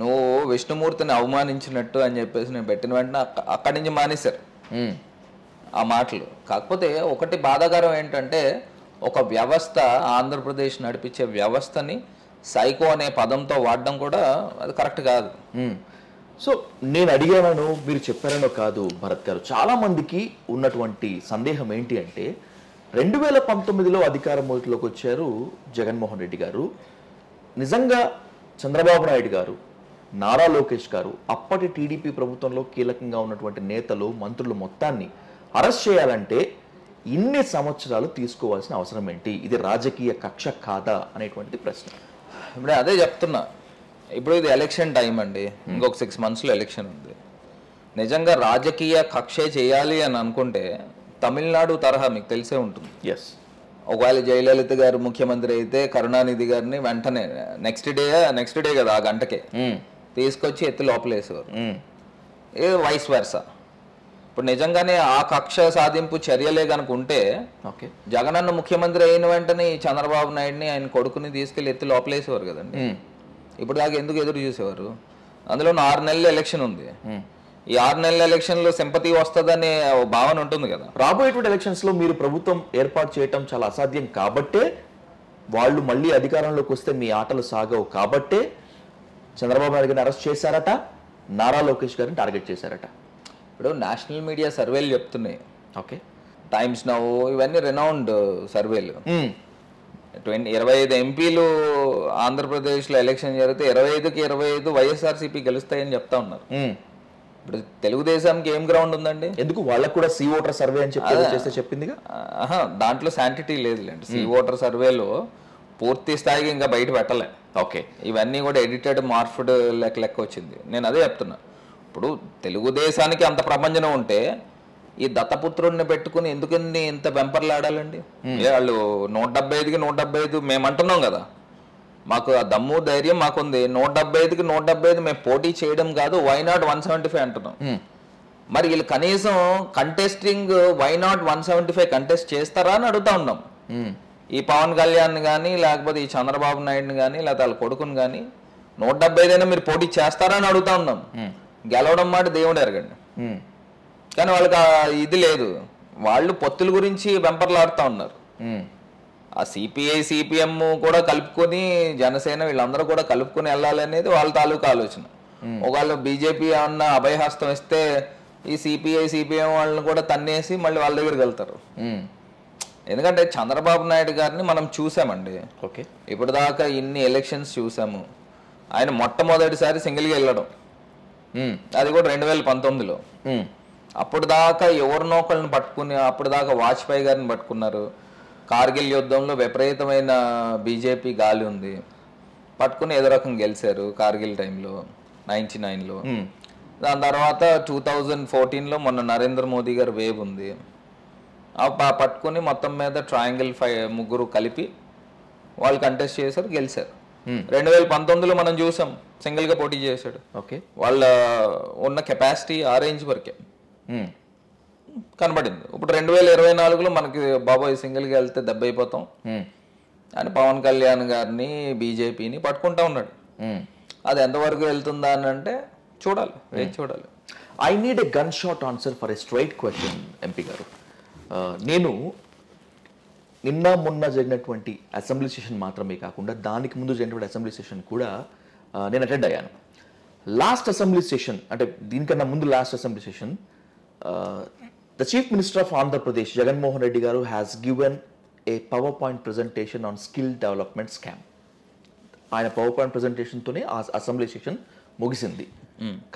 నువ్వు విష్ణుమూర్తిని అవమానించినట్టు అని చెప్పేసి నేను పెట్టిన వెంటనే అక్కడి నుంచి మానేశారు ఆ మాటలు. కాకపోతే ఒకటి బాధాకరం ఏంటంటే ఒక వ్యవస్థ, ఆంధ్రప్రదేశ్ నడిపించే వ్యవస్థని సైకో అనే పదంతో వాడడం కూడా అది కరెక్ట్ కాదు. సో నేను అడిగాను, మీరు చెప్పారనో కాదు భరత్ గారు. చాలామందికి ఉన్నటువంటి సందేహం ఏంటి అంటే 2019లో అధికారంలోకి వచ్చారు జగన్మోహన్ రెడ్డి గారు. నిజంగా చంద్రబాబు నాయుడు గారు, నారా లోకేష్ గారు అప్పటి టీడీపీ ప్రభుత్వంలో కీలకంగా ఉన్నటువంటి నేతలు, మంత్రులు మొత్తాన్ని అరెస్ట్ చేయాలంటే ఇన్ని సంవత్సరాలు తీసుకోవాల్సిన అవసరం ఏంటి? ఇది రాజకీయ కక్ష కాదా అనేటువంటిది ప్రశ్న. ఇప్పుడు అదే చెప్తున్నా, ఇప్పుడు ఇది ఎలక్షన్ టైం అండి, ఇంకొక 6 monthsలో ఎలక్షన్ ఉంది. నిజంగా రాజకీయ కక్షే చేయాలి అని అనుకుంటే తమిళనాడు తరహా మీకు తెలిసే ఉంటుంది. ఎస్, ఒకవేళ జయలలిత గారు ముఖ్యమంత్రి అయితే కరుణానిధి గారిని వెంటనే నెక్స్ట్ డే కదా ఆ గంటకే తీసుకొచ్చి ఎత్తి లోపలేసేవారు. ఇది వైస్ వెర్సా. ఇప్పుడు నిజంగానే ఆ కక్ష సాధింపు చర్యలే కనుక ఉంటే జగనన్న ముఖ్యమంత్రి అయిన వెంటనే చంద్రబాబు నాయుడిని, ఆయన కొడుకుని తీసుకెళ్లి ఎత్తి లోపలేసేవారు కదండి. ఇప్పుడు దాకా ఎందుకు ఎదురు చూసేవారు? అందులో 6 నెలల ఎలక్షన్ ఉంది. ఈ 6 నెలల ఎలక్షన్లో సింపతి వస్తుందనే భావన ఉంటుంది కదా. రాబోయేటువంటి ఎలక్షన్స్లో మీరు ప్రభుత్వం ఏర్పాటు చేయటం చాలా అసాధ్యం కాబట్టే, వాళ్ళు మళ్ళీ అధికారంలోకి వస్తే మీ ఆటలు సాగవు కాబట్టే చంద్రబాబు నాయుడు గారిని అరెస్ట్ చేశారట, నారా లోకేష్ గారిని టార్గెట్ చేశారట. ఇప్పుడు నేషనల్ మీడియా సర్వేలు చెప్తున్నాయి. ఓకే, టైమ్స్ నౌ ఇవన్నీ రెనౌండ్ సర్వేలు. 25 ఎంపీలు ఆంధ్రప్రదేశ్లో ఎలక్షన్ జరిగితే 25కి 25 వైఎస్ఆర్సీపీ గెలుస్తాయని చెప్తా ఉన్నారు. ఇప్పుడు తెలుగుదేశానికి ఏం గ్రౌండ్ ఉందండి? ఎందుకు వాళ్ళకు కూడా సీ ఓటర్ సర్వే అని చెప్పి చెప్పిందిగా. దాంట్లో శాంటిటీ లేదులేండి. సీ ఓటర్ సర్వేలో పూర్తి స్థాయికి ఇంకా బయట పెట్టలే. ఓకే, ఇవన్నీ కూడా ఎడిటెడ్ మార్ఫుడ్ లెక్క వచ్చింది. నేను అదే చెప్తున్నా, ఇప్పుడు తెలుగుదేశానికి అంత ప్రపంచం ఉంటే ఈ దత్తపుత్రుడిని పెట్టుకుని ఎందుకని ఇంత బెంపర్లు ఆడాలండి? వాళ్ళు 175కి 175 మేము అంటున్నాం కదా, మాకు ఆ దమ్ము ధైర్యం మాకుంది. 175కి 175 మేము పోటీ చేయడం కాదు, వైనాట్ 175 అంటున్నాం. మరి వీళ్ళు కనీసం కంటెస్టింగ్ వైనాట్ 175 కంటెస్ట్ చేస్తారా అని అడుగుతా ఉన్నాం. ఈ పవన్ కళ్యాణ్ కానీ, లేకపోతే ఈ చంద్రబాబు నాయుడుని కానీ, లేకపోతే వాళ్ళ కొడుకుని కానీ 175 మీరు పోటీ చేస్తారా అని అడుగుతా ఉన్నాం. గెలవడం మాట దేవుడు ఎరగండి, కానీ వాళ్ళకి ఇది లేదు. వాళ్ళు పొత్తుల గురించి వెంపర్లు ఆడుతూ ఉన్నారు. ఆ సిపిఐ, సిపిఎం కూడా కలుపుకొని, జనసేన వీళ్ళందరూ కూడా కలుపుకొని వెళ్ళాలనేది వాళ్ళ తాలూకా ఆలోచన. ఒకవేళ బీజేపీ అన్న అభయహస్తం ఇస్తే ఈ సిపిఐ, సిపిఎం వాళ్ళని కూడా తన్నేసి మళ్ళీ వాళ్ళ దగ్గరికి వెళ్తారు. ఎందుకంటే చంద్రబాబు నాయుడు గారిని మనం చూసామండి. ఓకే, ఇప్పుడు దాకా ఇన్ని ఎలక్షన్స్ చూసాము. ఆయన మొట్టమొదటిసారి సింగిల్గా వెళ్ళడం, అది కూడా 2019లో. అప్పుడు దాకా ఎవరినోకళ్ళని పట్టుకుని, అప్పుడు దాకా వాజ్పేయి గారిని పట్టుకున్నారు. కార్గిల్ యుద్ధంలో విపరీతమైన బీజేపీ గాలి ఉంది, పట్టుకుని ఏదో రకం గెలిచారు కార్గిల్ టైంలో 99లో. దాని తర్వాత 2014లో మొన్న నరేంద్ర మోదీ గారు వేవ్ ఉంది, పట్టుకుని మొత్తం మీద ట్రయాంగిల్ 5 ముగ్గురు కలిపి వాళ్ళు కంటెస్ట్ చేశారు, గెలిచారు. 2019లో మనం చూసాం, సింగిల్గా పోటీ చేశాడు. ఓకే, వాళ్ళ ఉన్న కెపాసిటీ ఆ రేంజ్ వరకే కనబడింది. ఇప్పుడు 2024లో మనకి బాబాయ్ సింగిల్గా వెళ్తే దెబ్బ అయిపోతాం అని పవన్ కళ్యాణ్ గారిని, బీజేపీని పట్టుకుంటా ఉన్నాడు. అది ఎంతవరకు వెళ్తుందా అని అంటే చూడాలి, వేచి చూడాలి. I need a gun shot answer for a straight question MP garu. నేను నిన్న మొన్న జరిగినటువంటి అసెంబ్లీ సెషన్ మాత్రమే కాకుండా దానికి ముందు జరిగినటువంటి అసెంబ్లీ సెషన్ కూడా నేను అటెండ్ అయ్యాను. లాస్ట్ అసెంబ్లీ సెషన్ అంటే దీనికన్నా ముందు last assembly session, the Chief Minister of Andhra Pradesh Jaganmohan Reddy garu has given a PowerPoint presentation on skill development scam. Aina PowerPoint presentation tone aa assembly session mugisindi.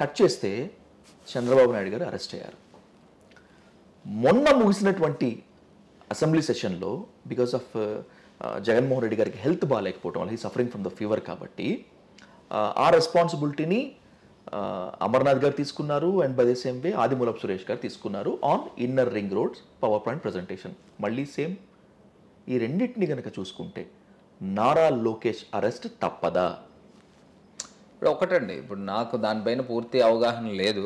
Cut cheste Chandrababu Naidu garu arrest ayyaru. Monna mugisinatvanti assembly session lo because of Jaganmohan Reddy gariki health baalekopotam, he is suffering from the fever kabatti aa responsibility ni Amarnath garu తీసుకున్నారు and by the same way Adimulapu Suresh garu తీసుకున్నారు on inner ring roads power point presentation. మళ్ళీ same ఈ రెండింటిని కనుక చూసుకుంటే Nara Lokesh arrest తప్పదా? ఇప్పుడు ఒకటండి, ఇప్పుడు నాకు దానిపైన పూర్తి అవగాహన లేదు,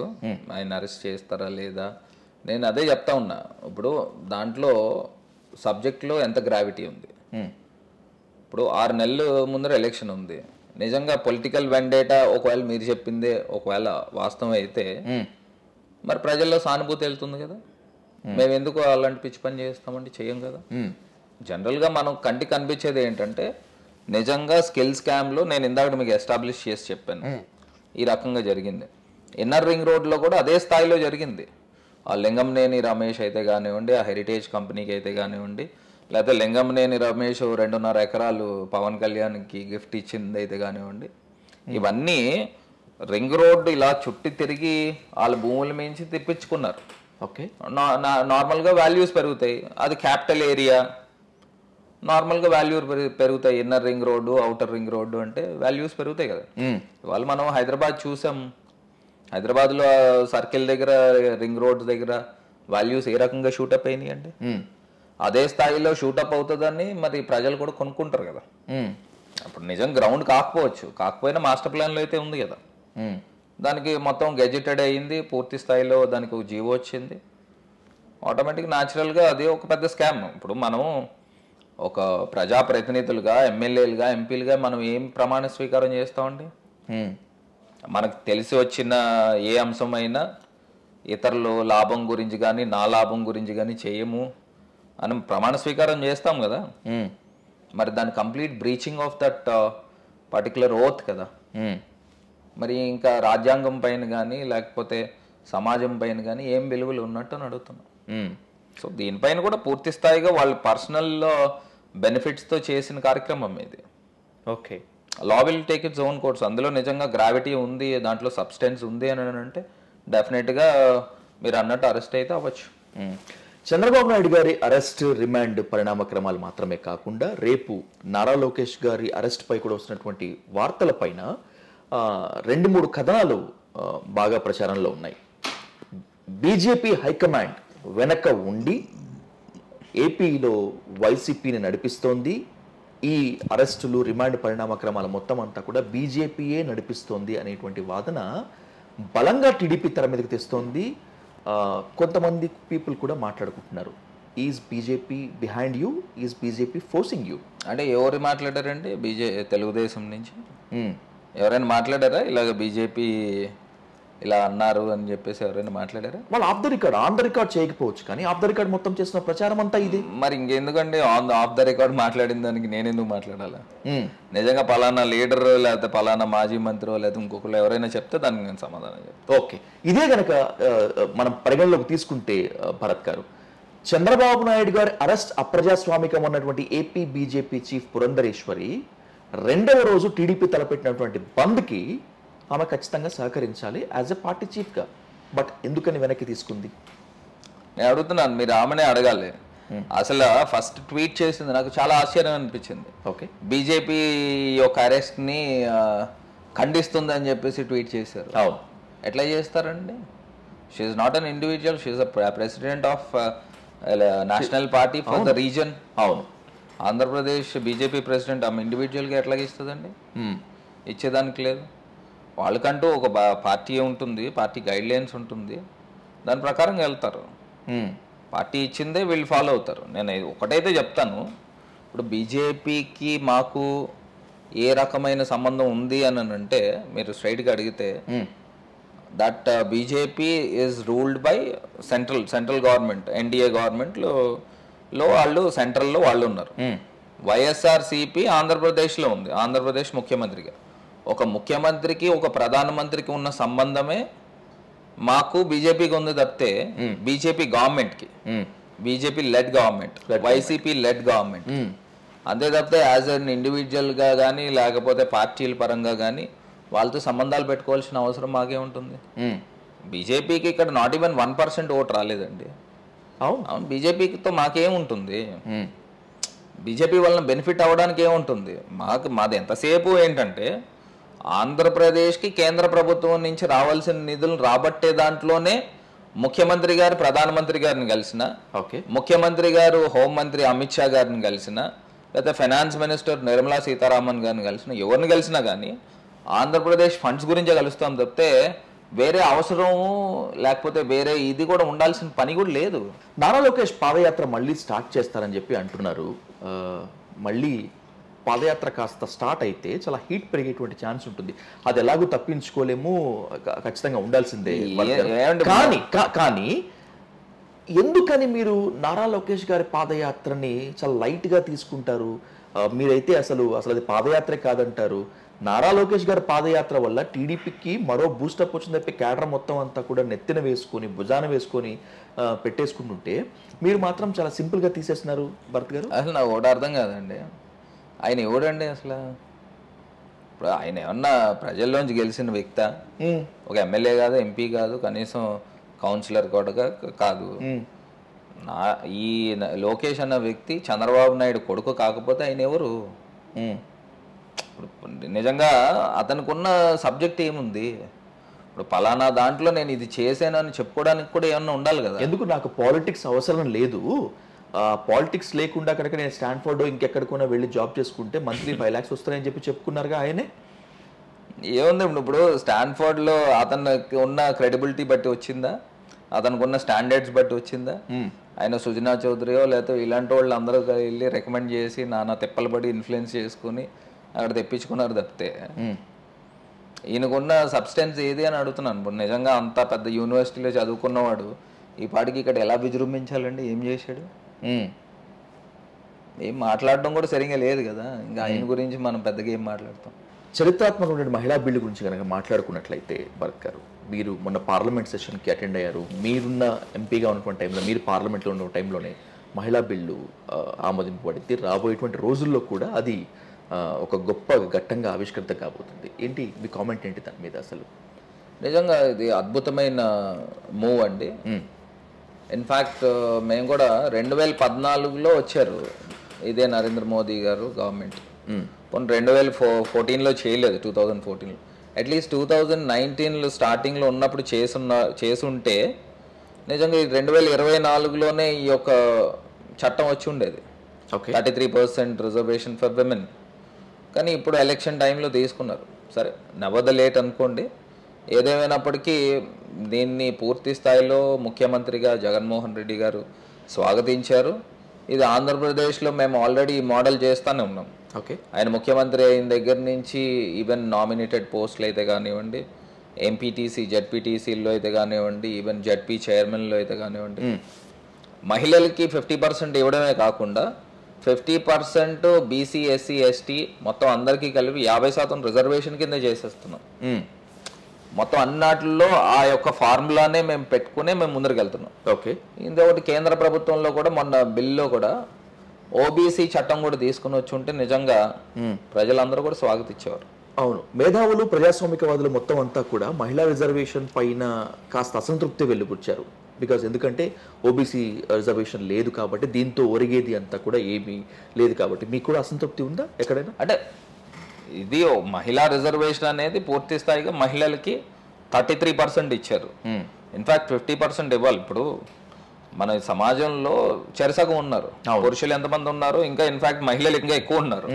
ఆయన అరెస్ట్ చేస్తారా లేదా. నేను అదే చెప్తా ఉన్నా, ఇప్పుడు దాంట్లో సబ్జెక్ట్లో ఎంత గ్రావిటీ ఉంది. ఇప్పుడు 6 నెలల ముందర ఎలక్షన్ ఉంది, నిజంగా పొలిటికల్ వెండేటా ఒకవేళ మీరు చెప్పిందే ఒకవేళ వాస్తవం అయితే మరి ప్రజల్లో సానుభూతి వెళ్తుంది కదా. మేము ఎందుకు అలాంటి పిచ్చి పని చేస్తామంటే చేయం కదా. జనరల్గా మనం కంటికి కనిపించేది ఏంటంటే నిజంగా స్కిల్ స్కామ్లో నేను ఇందాక మీకు ఎస్టాబ్లిష్ చేసి చెప్పాను ఈ రకంగా జరిగింది. ఇన్నర్ రింగ్ రోడ్లో కూడా అదే స్థాయిలో జరిగింది. ఆ లింగంనేని రమేష్ అయితే కానివ్వండి, ఆ హెరిటేజ్ కంపెనీకి అయితే కానివ్వండి, లేకపోతే లింగంనేని రమేష్ 2.5 ఎకరాలు పవన్ కళ్యాణ్కి గిఫ్ట్ ఇచ్చింది అయితే కానివ్వండి, ఇవన్నీ రింగ్ రోడ్డు ఇలా చుట్టి తిరిగి వాళ్ళ భూముల మించి తెప్పించుకున్నారు. ఓకే, నార్మల్గా వాల్యూస్ పెరుగుతాయి, అది క్యాపిటల్ ఏరియా, నార్మల్గా వాల్యూ పెరుగుతాయి. Inner ring road outer ring road అంటే వాల్యూస్ పెరుగుతాయి కదా. ఇవాళ మనం హైదరాబాద్ చూసాం, హైదరాబాద్లో సర్కిల్ దగ్గర రింగ్ రోడ్ దగ్గర వాల్యూస్ ఏ రకంగా షూటప్ అయినాయి అంటే అదే స్థాయిలో షూటప్ అవుతుందని మరి ప్రజలు కూడా కొనుక్కుంటారు కదా. అప్పుడు నిజం గ్రౌండ్ కాకపోవచ్చు, కాకపోయినా మాస్టర్ ప్లాన్లో అయితే ఉంది కదా, దానికి మొత్తం గెజిటెడ్ అయ్యింది, పూర్తి స్థాయిలో దానికి ఒక జీవో వచ్చింది, ఆటోమేటిక్ న్యాచురల్గా అది ఒక పెద్ద స్కామ్. ఇప్పుడు మనం ఒక ప్రజాప్రతినిధులుగా ఎమ్మెల్యేలుగా ఎంపీలుగా మనం ఏం ప్రమాణ స్వీకారం చేస్తామండి? మనకు తెలిసి వచ్చిన ఏ అంశమైనా ఇతరులు లాభం గురించి కానీ నా లాభం గురించి కానీ చేయము అని ప్రమాణ స్వీకారం చేస్తాం కదా. మరి దాని complete breaching of that particular oath కదా. మరి ఇంకా రాజ్యాంగం పైన కానీ లేకపోతే సమాజం పైన కానీ ఏం విలువలు ఉన్నట్టు అని అడుగుతున్నాం. సో దీనిపైన కూడా పూర్తి స్థాయిగా వాళ్ళు పర్సనల్లో బెనిఫిట్స్తో చేసిన కార్యక్రమం ఇది. Okay, law will take its own course. అందులో నిజంగా గ్రావిటీ ఉంది, దాంట్లో సబ్స్టెన్స్ ఉంది అని అంటే డెఫినెట్గా మీరు అన్నట్టు అరెస్ట్ అయితే అవ్వచ్చు. చంద్రబాబు నాయుడు గారి అరెస్ట్ రిమాండ్ పరిణామక్రమాలు మాత్రమే కాకుండా రేపు నారా లోకేష్ గారి అరెస్ట్పై కూడా వస్తున్నటువంటి వార్తలపైన 2-3 కథనాలు బాగా ప్రచారంలో ఉన్నాయి. బీజేపీ హైకమాండ్ వెనక ఉండి ఏపీలో వైసీపీని నడిపిస్తోంది, ఈ అరెస్టులు రిమాండ్ పరిణామక్రమాల మొత్తం అంతా కూడా బీజేపీయే నడిపిస్తోంది అనేటువంటి వాదన బలంగా టీడీపీ తెర మీదకి తెస్తోంది. కొంతమంది పీపుల్ కూడా మాట్లాడుకుంటున్నారు, is BJP behind you, is BJP forcing you అంటే. ఎవరు మాట్లాడారంటే తెలుగుదేశం నుంచి ఎవరైనా మాట్లాడారా ఇలాగ బీజేపీ ఇలా అన్నారు అని చెప్పేసి ఎవరైనా మాట్లాడారా? వాళ్ళు off the record, on the record చేయకపోవచ్చు కానీ ఆఫ్ ద రికార్డ్ మొత్తం చేసిన ప్రచారం అంతా ఇది. మరి ఇంకెందుకండి ఆఫ్ ద రికార్డ్ మాట్లాడిన దానికి నేనెందుకు మాట్లాడాలా? నిజంగా పలానా లీడర్ లేకపోతే పలానా మాజీ మంత్రి లేకపోతే ఇంకొకరు ఎవరైనా చెప్తే దానికి నేను సమాధానం చెప్తాను. ఓకే, ఇదే కనుక మనం పరిగణలోకి తీసుకుంటే భరత్ గారు, చంద్రబాబు నాయుడు గారి అరెస్ట్ అప్రజాస్వామికం అన్నటువంటి ఏపీ బీజేపీ చీఫ్ పురంధరేశ్వరి 2వ రోజు టీడీపీ తలపెట్టినటువంటి బంద్కి ఆమె ఖచ్చితంగా సహకరించాలి యాజ్ ఎ పార్టీ చీఫ్గా, బట్ ఎందుకని వెనక్కి తీసుకుంది? నేను అడుగుతున్నాను, మీరు ఆమెనే అడగాలి. అసలు ఫస్ట్ ట్వీట్ చేసింది నాకు చాలా ఆశ్చర్యం అనిపించింది. ఓకే, బీజేపీ యొక్క అరెస్ట్ని ఖండిస్తుంది అని చెప్పేసి ట్వీట్ చేశారు. అవును, ఎట్లా చేస్తారండి? She is not an individual, she is a president of national party for the reason. అవును, ఆంధ్రప్రదేశ్ బీజేపీ ప్రెసిడెంట్ ఆమె ఇండివిజువల్గా ఎట్లాగే ఇస్తుందండి? ఇచ్చేదానికి లేదు. వాళ్ళకంటూ ఒక పార్టీ ఉంటుంది, పార్టీ గైడ్ లైన్స్ ఉంటుంది, దాని ప్రకారంగా వెళ్తారు. పార్టీ ఇచ్చిందే వీళ్ళు ఫాలో అవుతారు. నేను ఒకటైతే చెప్తాను, ఇప్పుడు బీజేపీకి మాకు ఏ రకమైన సంబంధం ఉంది అని అంటే మీరు స్ట్రైట్గా అడిగితే that BJP is ruled by central government, NDA గవర్నమెంట్లో వాళ్ళు సెంట్రల్లో వాళ్ళు ఉన్నారు. వైఎస్ఆర్సీపీ ఆంధ్రప్రదేశ్లో ఉంది, ఆంధ్రప్రదేశ్ ముఖ్యమంత్రిగా. ఒక ముఖ్యమంత్రికి ఒక ప్రధానమంత్రికి ఉన్న సంబంధమే మాకు బీజేపీకి ఉంది తప్పితే బీజేపీ గవర్నమెంట్కి, BJP led government, YCP led government అంతే తప్పితే యాజ్ అన్ ఇండివిజువల్గా కానీ లేకపోతే పార్టీల పరంగా కానీ వాళ్ళతో సంబంధాలు పెట్టుకోవాల్సిన అవసరం మాకే ఉంటుంది. బీజేపీకి ఇక్కడ నాట్ ఈవెన్ 1% ఓటు రాలేదండి. అవును, బీజేపీతో మాకేముంటుంది? బీజేపీ వలన బెనిఫిట్ అవ్వడానికి ఏముంటుంది మాకు? మాది ఎంతసేపు ఏంటంటే ఆంధ్రప్రదేశ్ की కేంద్ర ప్రభుత్వం నుంచి రావాల్సిన నిధులు రాబట్టే దాంట్లోనే ముఖ్యమంత్రి గారు ప్రధానమంత్రి గారిని కలిసిన ముఖ్యమంత్రి గారు హోం మంత్రి అమిత్ షా గారిని కలిసిన లేదా ఫైనాన్స్ మినిస్టర్ నిర్మలా సీతారామన్ గారిని కలిసిన ఎవరిని కలిసినా కానీ ఆంధ్రప్రదేశ్ ఫండ్స్ గురించే కలుస్తాం తప్పితే వేరే అవసరం లేకపోతే వేరే ఇది కూడా ఉండాల్సిన పని కూడా లేదు. నారా లోకేష్ పాదయాత్ర మళ్ళీ స్టార్ట్ చేస్తారని చెప్పి అంటున్నారు. మళ్ళీ పాదయాత్ర కాస్త స్టార్ట్ అయితే చాలా హీట్ పెరిగేటువంటి ఛాన్స్ ఉంటుంది. అది ఎలాగూ తప్పించుకోలేము, ఖచ్చితంగా ఉండాల్సిందే. కానీ ఎందుకని మీరు నారా లోకేష్ గారి పాదయాత్రని చాలా లైట్గా తీసుకుంటారు? మీరైతే అసలు అది పాదయాత్రే కాదంటారు. నారా లోకేష్ గారి పాదయాత్ర వల్ల టీడీపీకి మరో బూస్టప్ వచ్చింది చెప్పి క్యాడర్ మొత్తం అంతా కూడా నెత్తిన వేసుకొని భుజాన వేసుకొని పెట్టేసుకుంటుంటే మీరు మాత్రం చాలా సింపుల్గా తీసేస్తున్నారు భరత్ గారు. అసలు నాకు ఒకటి అర్థం కాదండి, ఆయన ఎవడండి అసలు? ఇప్పుడు ఆయన ఏమన్నా ప్రజల్లోంచి గెలిచిన వ్యక్త? ఒక ఎమ్మెల్యే కాదు, ఎంపీ కాదు, కనీసం కౌన్సిలర్ కూడా కాదు. ఈ లోకేష్ అన్న వ్యక్తి చంద్రబాబు నాయుడు కొడుకు కాకపోతే ఆయన ఎవరు? నిజంగా అతనికి ఉన్న సబ్జెక్ట్ ఏముంది? ఇప్పుడు పలానా దాంట్లో నేను ఇది చేశాను అని చెప్పుకోవడానికి కూడా ఏమన్నా ఉండాలి కదా. ఎందుకు నాకు పాలిటిక్స్ అవసరం లేదు, పాలిటిక్స్ లేకుండా కనుక నేను స్టాన్ఫోర్డ్ ఇంకెక్కడికైనా వెళ్ళి జాబ్ చేసుకుంటే మంత్లీ 5 lakhs వస్తానని చెప్పి చెప్పుకున్నారుగా ఆయనే. ఏముంది ఇప్పుడు స్టాన్ఫోర్డ్లో అతనికి ఉన్న క్రెడిబిలిటీ బట్టి వచ్చిందా? అతనికి ఉన్న స్టాండర్డ్స్ బట్టి వచ్చిందా? ఆయన సుజనా చౌదరియో లేకపోతే ఇలాంటి వాళ్ళు అందరూ వెళ్ళి రికమెండ్ చేసి నానా తిప్పలు పడి ఇన్ఫ్లుయెన్స్ చేసుకుని అక్కడ తెప్పించుకున్నారు తప్పితే ఈయనకున్న సబ్స్టెన్స్ ఏది అని అడుగుతున్నాను. నిజంగా అంత పెద్ద యూనివర్సిటీలో చదువుకున్నవాడు ఈ పాటికి ఇక్కడ ఎలా విజృంభించాలండి? ఏం చేశాడు? ఏం మాట్లాడడం కూడా సరిగ్గా లేదు కదా. ఇంకా ఆయన గురించి మనం పెద్దగా ఏం మాట్లాడతాం. చరిత్రాత్మకమైన మహిళా బిల్లు గురించి కనుక మాట్లాడుకున్నట్లయితే భరత్ గారు, మీరు మొన్న పార్లమెంట్ సెషన్కి అటెండ్ అయ్యారు. మీరున్న ఎంపీగా ఉన్నటువంటి టైంలో, మీరు పార్లమెంట్లో ఉన్న టైంలోనే మహిళా బిల్లు ఆమోదింపబడింది. రాబోయేటువంటి రోజుల్లో కూడా అది ఒక గొప్ప ఘట్టంగా ఆవిష్కృత కాబోతుంది. ఏంటి మీ కామెంట్ ఏంటి దాని మీద? అసలు నిజంగా ఇది అద్భుతమైన మూవ్ అండి. ఇన్ఫ్యాక్ట్ మేము కూడా 2014లో వచ్చారు ఇదే నరేంద్ర మోదీ గారు గవర్నమెంట్. కొన్ని 2014లో చేయలేదు, 2014లో అట్లీస్ట్ 2019లో స్టార్టింగ్లో ఉన్నప్పుడు చేసుంటే నిజంగా 2024లోనే ఈ యొక్క చట్టం వచ్చి ఉండేది. 33% రిజర్వేషన్ ఫర్ విమెన్. కానీ ఇప్పుడు ఎలక్షన్ టైంలో తీసుకున్నారు. సరే నవద లేట్ అనుకోండి. ఏదేమైనప్పటికీ దీన్ని పూర్తి స్థాయిలో ముఖ్యమంత్రిగా జగన్మోహన్ రెడ్డి గారు స్వాగతించారు. ఇది ఆంధ్రప్రదేశ్లో మేము ఆల్రెడీ మోడల్ చేస్తూనే ఉన్నాం. ఆయన ముఖ్యమంత్రి అయిన దగ్గర నుంచి ఈవెన్ నామినేటెడ్ పోస్టులు అయితే కానివ్వండి, ఎంపీటీసీ జెడ్పీటీసీల్లో అయితే కానివ్వండి, ఈవెన్ జెడ్పీ చైర్మన్లో అయితే కానివ్వండి, మహిళలకి 50% ఇవ్వడమే కాకుండా 50% బీసీ ఎస్సీ ఎస్టీ మొత్తం అందరికీ కలిపి 50% రిజర్వేషన్ కింద చేసేస్తున్నాం. మొత్తం అన్నాటిలో ఆ యొక్క ఫార్ములానే మేము పెట్టుకునే మేము ముందరికెళ్తున్నాం. ఇంకొకటి కేంద్ర ప్రభుత్వంలో కూడా మొన్న బిల్లో కూడా ఓబీసీ చట్టం కూడా తీసుకుని వచ్చి ఉంటే నిజంగా ప్రజలందరూ కూడా స్వాగతించేవారు. అవును, మేధావులు ప్రజాస్వామికవాదులు మొత్తం అంతా కూడా మహిళా రిజర్వేషన్ పైన కాస్త అసంతృప్తి వెళ్ళిపుచ్చారు. బికాజ్ ఎందుకంటే ఓబీసీ రిజర్వేషన్ లేదు కాబట్టి దీంతో ఒరిగేది అంతా కూడా ఏమీ లేదు కాబట్టి. మీకు కూడా అసంతృప్తి ఉందా ఎక్కడైనా? అంటే ఇది మహిళా రిజర్వేషన్ అనేది పూర్తి స్థాయిగా మహిళలకి 33% ఇచ్చారు. ఇన్ఫ్యాక్ట్ 50% ఇవ్వాలి. ఇప్పుడు మన సమాజంలో చెరసగం ఉన్నారు, పురుషులు ఎంతమంది ఉన్నారు, ఇంకా ఇన్ఫ్యాక్ట్ మహిళలు ఇంకా ఎక్కువ ఉన్నారు.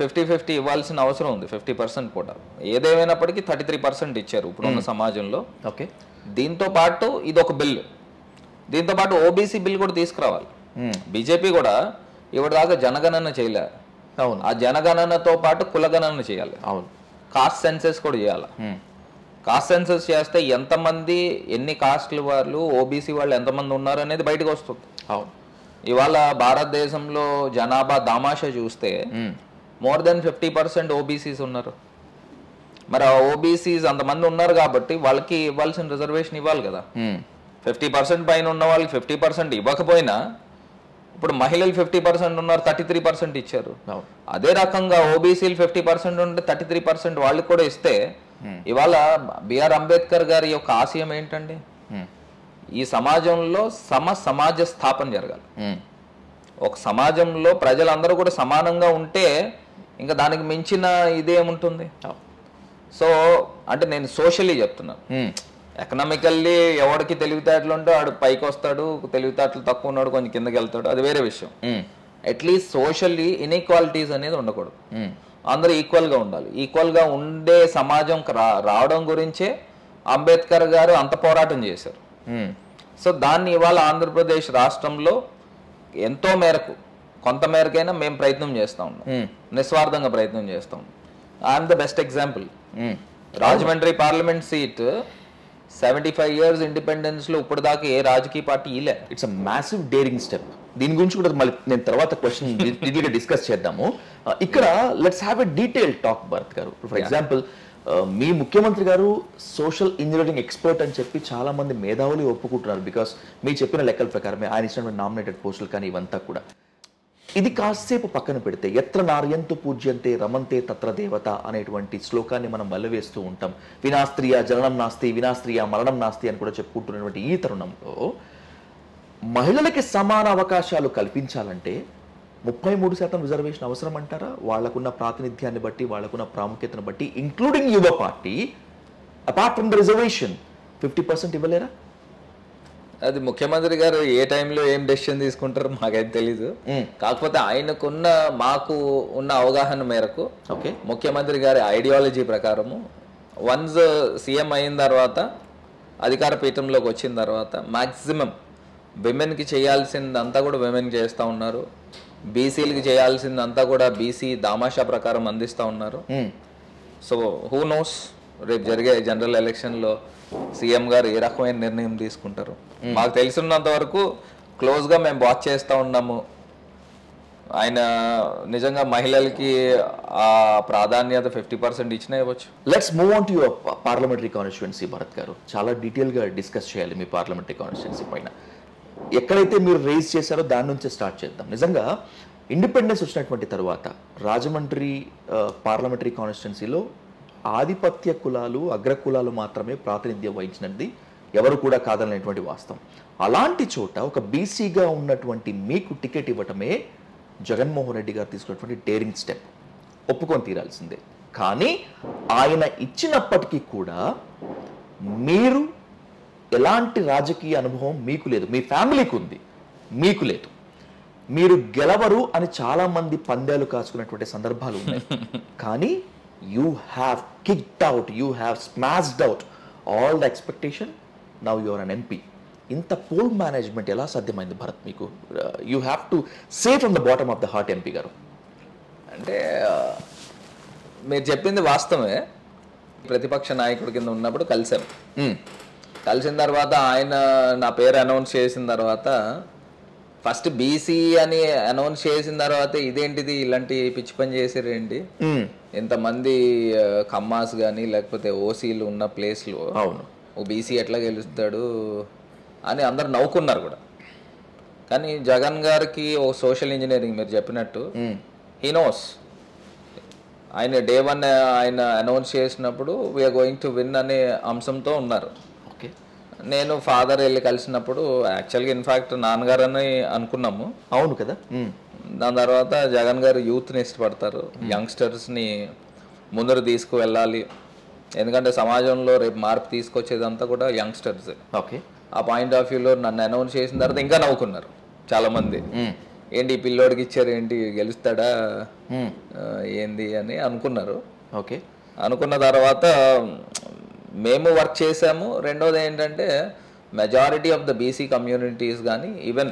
50-50 ఇవ్వాల్సిన అవసరం ఉంది. 50% కూడా ఏదేమైనప్పటికీ 33% ఇచ్చారు ఇప్పుడున్న సమాజంలో. దీంతో పాటు ఇదొక బిల్లు, దీంతోపాటు ఓబీసీ బిల్ కూడా తీసుకురావాలి. బీజేపీ కూడా ఇప్పటిదాకా జనగణన చేయలే. అవును, ఆ జనగణనతో పాటు కులగణన చేయాలి. అవును, కాస్ట్ సెన్సెస్ కూడా చేయాలి. కాస్ట్ సెన్సెస్ చేస్తే ఎంతమంది, ఎన్ని కాస్ట్ల వాళ్ళు, ఓబీసీ వాళ్ళు ఎంతమంది ఉన్నారు అనేది బయటకు వస్తుంది. అవును, ఇవాళ భారతదేశంలో జనాభా దామాషా చూస్తే more than 50% ఓబీసీస్ ఉన్నారు. మరి ఆ ఓబీసీస్ అంతమంది ఉన్నారు కాబట్టి వాళ్ళకి ఇవ్వాల్సిన రిజర్వేషన్ ఇవ్వాలి కదా. 50% పైన ఉన్న వాళ్ళకి 50% ఇవ్వకపోయినా ఇప్పుడు మహిళలు 50% ఉన్నారు, 33% ఇచ్చారు. అదే రకంగా ఓబీసీలు 50% ఉంటే 33% వాళ్ళకి కూడా ఇస్తే ఇవాళ బిఆర్ అంబేద్కర్ గారి యొక్క ఆశయం ఏంటండి? ఈ సమాజంలో సమాజ స్థాపన జరగాలి. ఒక సమాజంలో ప్రజలందరూ కూడా సమానంగా ఉంటే ఇంకా దానికి మించిన ఇదేముంటుంది? సో అంటే నేను సోషల్లీ చెప్తున్నా, ఎకనామికల్లీ ఎవరికి తెలివితేటలు ఉంటే వాడు పైకి వస్తాడు, తెలివితేటలు తక్కువ ఉన్నాడు కొంచెం కిందకి వెళ్తాడు, అది వేరే విషయం. అట్లీస్ట్ సోషల్లీ ఇన్ఈక్వాలిటీస్ అనేది ఉండకూడదు, అందరూ ఈక్వల్గా ఉండాలి. ఈక్వల్గా ఉండే సమాజం రావడం గురించే అంబేద్కర్ గారు అంత పోరాటం చేశారు. సో దాన్ని ఇవాళ ఆంధ్రప్రదేశ్ రాష్ట్రంలో ఎంతో మేరకు కొంత మేరకైనా మేము ప్రయత్నం చేస్తూ ఉన్నాం, నిస్వార్థంగా ప్రయత్నం చేస్తాం. I'm the best example. Rajahmundry parliament seat 75 years ఇండిపెండెన్స్లో ఇప్పుడు దాకా ఏ రాజకీయ పార్టీ ఇలా. It's a massive daring step. దీని గురించి కూడా మళ్ళీ నేను తర్వాత క్వశ్చన్ డీటెయిల్గా డిస్కస్ చేద్దాము. ఇక్కడ let's have a detail talk Bharat garu. For example మీ ముఖ్యమంత్రి గారు సోషల్ ఇంజనీరింగ్ ఎక్స్పర్ట్ అని చెప్పి చాలా మంది మేధావులు ఒప్పుకుంటున్నారు, బికాస్ మీ చెప్పిన లెక్కల ప్రకారమే ఆయన ఇచ్చినటువంటి నామినేటెడ్ పోస్టులు కానీ ఇవంతా కూడా. ఇది కాసేపు పక్కన పెడితే ఎత్ర నార్యంతు పూజ్యంతే రమంతే తత్ర దేవత అనేటువంటి శ్లోకాన్ని మనం వల్లవేస్తూ ఉంటాం. వినాస్త్రీయ జననం నాస్తి, వినాస్త్రీయ మరణం నాస్తి అని కూడా చెప్పుకుంటున్నటువంటి ఈ తరుణంలో మహిళలకి సమాన అవకాశాలు కల్పించాలంటే 33% రిజర్వేషన్ అవసరం అంటారా? వాళ్ళకున్న ప్రాతినిధ్యాన్ని బట్టి, వాళ్ళకున్న ప్రాముఖ్యతను బట్టి, ఇంక్లూడింగ్ యువ party, apart from the reservation 50% ఇవ్వలేరా? అది ముఖ్యమంత్రి గారు ఏ టైంలో ఏం డెసిషన్ తీసుకుంటారో మాకైతే తెలీదు. కాకపోతే ఆయనకున్న మాకు ఉన్న అవగాహన మేరకు ఓకే, ముఖ్యమంత్రి గారి ఐడియాలజీ ప్రకారము వన్స్ సీఎం అయిన తర్వాత, అధికార పీఠంలోకి వచ్చిన తర్వాత మ్యాక్సిమం విమెన్కి చేయాల్సిందంతా కూడా విమెన్ చేస్తూ ఉన్నారు, బీసీలకి చేయాల్సిందంతా కూడా బీసీ దామాషా ప్రకారం అందిస్తూ ఉన్నారు. సో హూ నోస్ రేపు జరిగే జనరల్ ఎలక్షన్లో సీఎం గారు ఏ రకమైన నిర్ణయం తీసుకుంటారు. మాకు తెలిసినంత వరకు క్లోజ్గా మేము వాచ్ చేస్తూ ఉన్నాము. ఆయన నిజంగా మహిళలకి ఆ ప్రాధాన్యత 50% ఇచ్చినా ఇవ్వచ్చు. Let's move on to your parliamentary constituency. Bharat garu చాలా డీటెయిల్గా డిస్కస్ చేయాలి మీ పార్లమెంటరీ కాన్స్టిట్యుయెన్సీ పైన. ఎక్కడైతే మీరు రేజ్ చేశారో దాని నుంచే స్టార్ట్ చేద్దాం. నిజంగా ఇండిపెండెన్స్ వచ్చినటువంటి తర్వాత రాజమండ్రి పార్లమెంటరీ కాన్స్టిట్యుయెన్సీలో ఆధిపత్య కులాలు, అగ్రకులాలు మాత్రమే ప్రాతినిధ్యం వహించినది ఎవరు కూడా కాదనేటువంటి వాస్తవం. అలాంటి చోట ఒక బీసీగా ఉన్నటువంటి మీకు టికెట్ ఇవ్వటమే జగన్మోహన్ రెడ్డి గారు తీసుకున్నటువంటి డేరింగ్ స్టెప్, ఒప్పుకొని తీరాల్సిందే. కానీ ఆయన ఇచ్చినప్పటికీ కూడా మీరు ఎలాంటి రాజకీయ అనుభవం మీకు లేదు, మీ ఫ్యామిలీకి ఉంది, మీకు లేదు, మీరు గెలవరు అని చాలామంది పందేలు కాసుకున్నటువంటి సందర్భాలు ఉన్నాయి. కానీ you have kicked out, you have smashed out all the expectation. Now you are an MP. ఇంత పోల్ మేనేజ్మెంట్ ఎలా సాధ్యమైంది భరత్ మీకు? You have to say from the bottom of the heart MP garu. అంటే మీరు చెప్పింది వాస్తవమే. ప్రతిపక్ష నాయకుడి కింద ఉన్నప్పుడు కలిసాం. కలిసిన తర్వాత ఆయన నా పేరు అనౌన్స్ చేసిన తర్వాత ఫస్ట్ బీసీ అని అనౌన్స్ చేసిన తర్వాత ఇదేంటిది ఇలాంటి పిచ్చి పని చేసారేంటి, ఎంతమంది కమ్మాస్ కానీ లేకపోతే ఓసీలు ఉన్న ప్లేస్లో ఓ బీసీ ఎట్లా గెలుస్తాడు అని అందరు నవ్వుకున్నారు కూడా. కానీ జగన్ గారికి ఓ సోషల్ ఇంజనీరింగ్ మీరు చెప్పినట్టు, హీ నోస్. ఆయన డే 1 ఆయన అనౌన్స్ చేసినప్పుడు వీఆర్ గోయింగ్ టు విన్ అనే అంశంతో ఉన్నారు. నేను ఫాదర్ వెళ్ళి కలిసినప్పుడు యాక్చువల్గా ఇన్ఫ్యాక్ట్ నాన్నగారని అనుకున్నాము. అవును కదా. దాని తర్వాత జగన్ గారు యూత్ని ఇష్టపడతారు, యంగ్స్టర్స్ని ముందరు తీసుకువెళ్ళాలి, ఎందుకంటే సమాజంలో రేపు మార్పు తీసుకొచ్చేదంతా కూడా యంగ్స్టర్స్. ఓకే, ఆ పాయింట్ ఆఫ్ వ్యూలో నన్ను అనౌన్స్ చేసిన తర్వాత ఇంకా నవ్వుకున్నారు చాలామంది. ఏంటి ఈ పిల్లోడికి ఇచ్చారు, ఏంటి గెలుస్తాడా ఏంది అని అనుకున్నారు. ఓకే, అనుకున్న తర్వాత మేము వర్క్ చేసాము. రెండోది ఏంటంటే majority of the BC communities కానీ ఈవెన్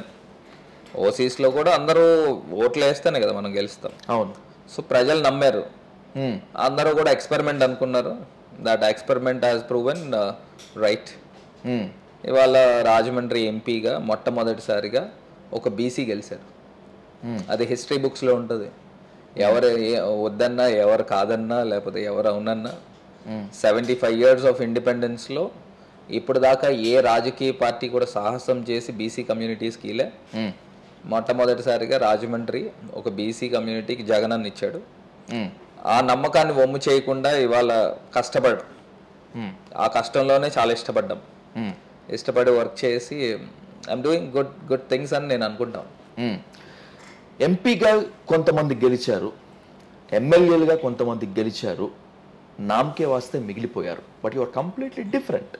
ఓసీస్లో కూడా అందరూ ఓట్లు వేస్తేనే కదా మనం గెలుస్తాం. అవును. సో ప్రజలు నమ్మారు, అందరూ కూడా ఎక్స్పెరిమెంట్ అనుకున్నారు. That experiment has proven right. ఇవాళ రాజమండ్రి ఎంపీగా మొట్టమొదటిసారిగా ఒక బీసీ గెలిచారు. అది హిస్టరీ బుక్స్లో ఉంటుంది. ఎవరు వద్దన్నా, ఎవరు కాదన్నా, లేకపోతే ఎవరు అవునన్నా, 75 years ఆఫ్ ఇండిపెండెన్స్లో ఇప్పుడు దాకా ఏ రాజకీయ పార్టీ కూడా సాహసం చేసి బీసీ కమ్యూనిటీస్కి ఇలా మొట్టమొదటిసారిగా రాజమండ్రి ఒక బీసీ కమ్యూనిటీకి జగన్ అన్న ఇచ్చాడు. ఆ నమ్మకాన్ని వమ్ము చేయకుండా ఇవాళ కష్టపడ్డాం. ఆ కష్టంలోనే చాలా ఇష్టపడ్డాం, ఇష్టపడి వర్క్ చేసి ఐఎమ్ డూయింగ్ గుడ్ థింగ్స్ అని నేను అనుకుంటాను. ఎంపీగా కొంతమంది గెలిచారు, ఎమ్మెల్యేలుగా కొంతమంది గెలిచారు, नाम के वास्ते मिगिलिपोयारू but you are completely different.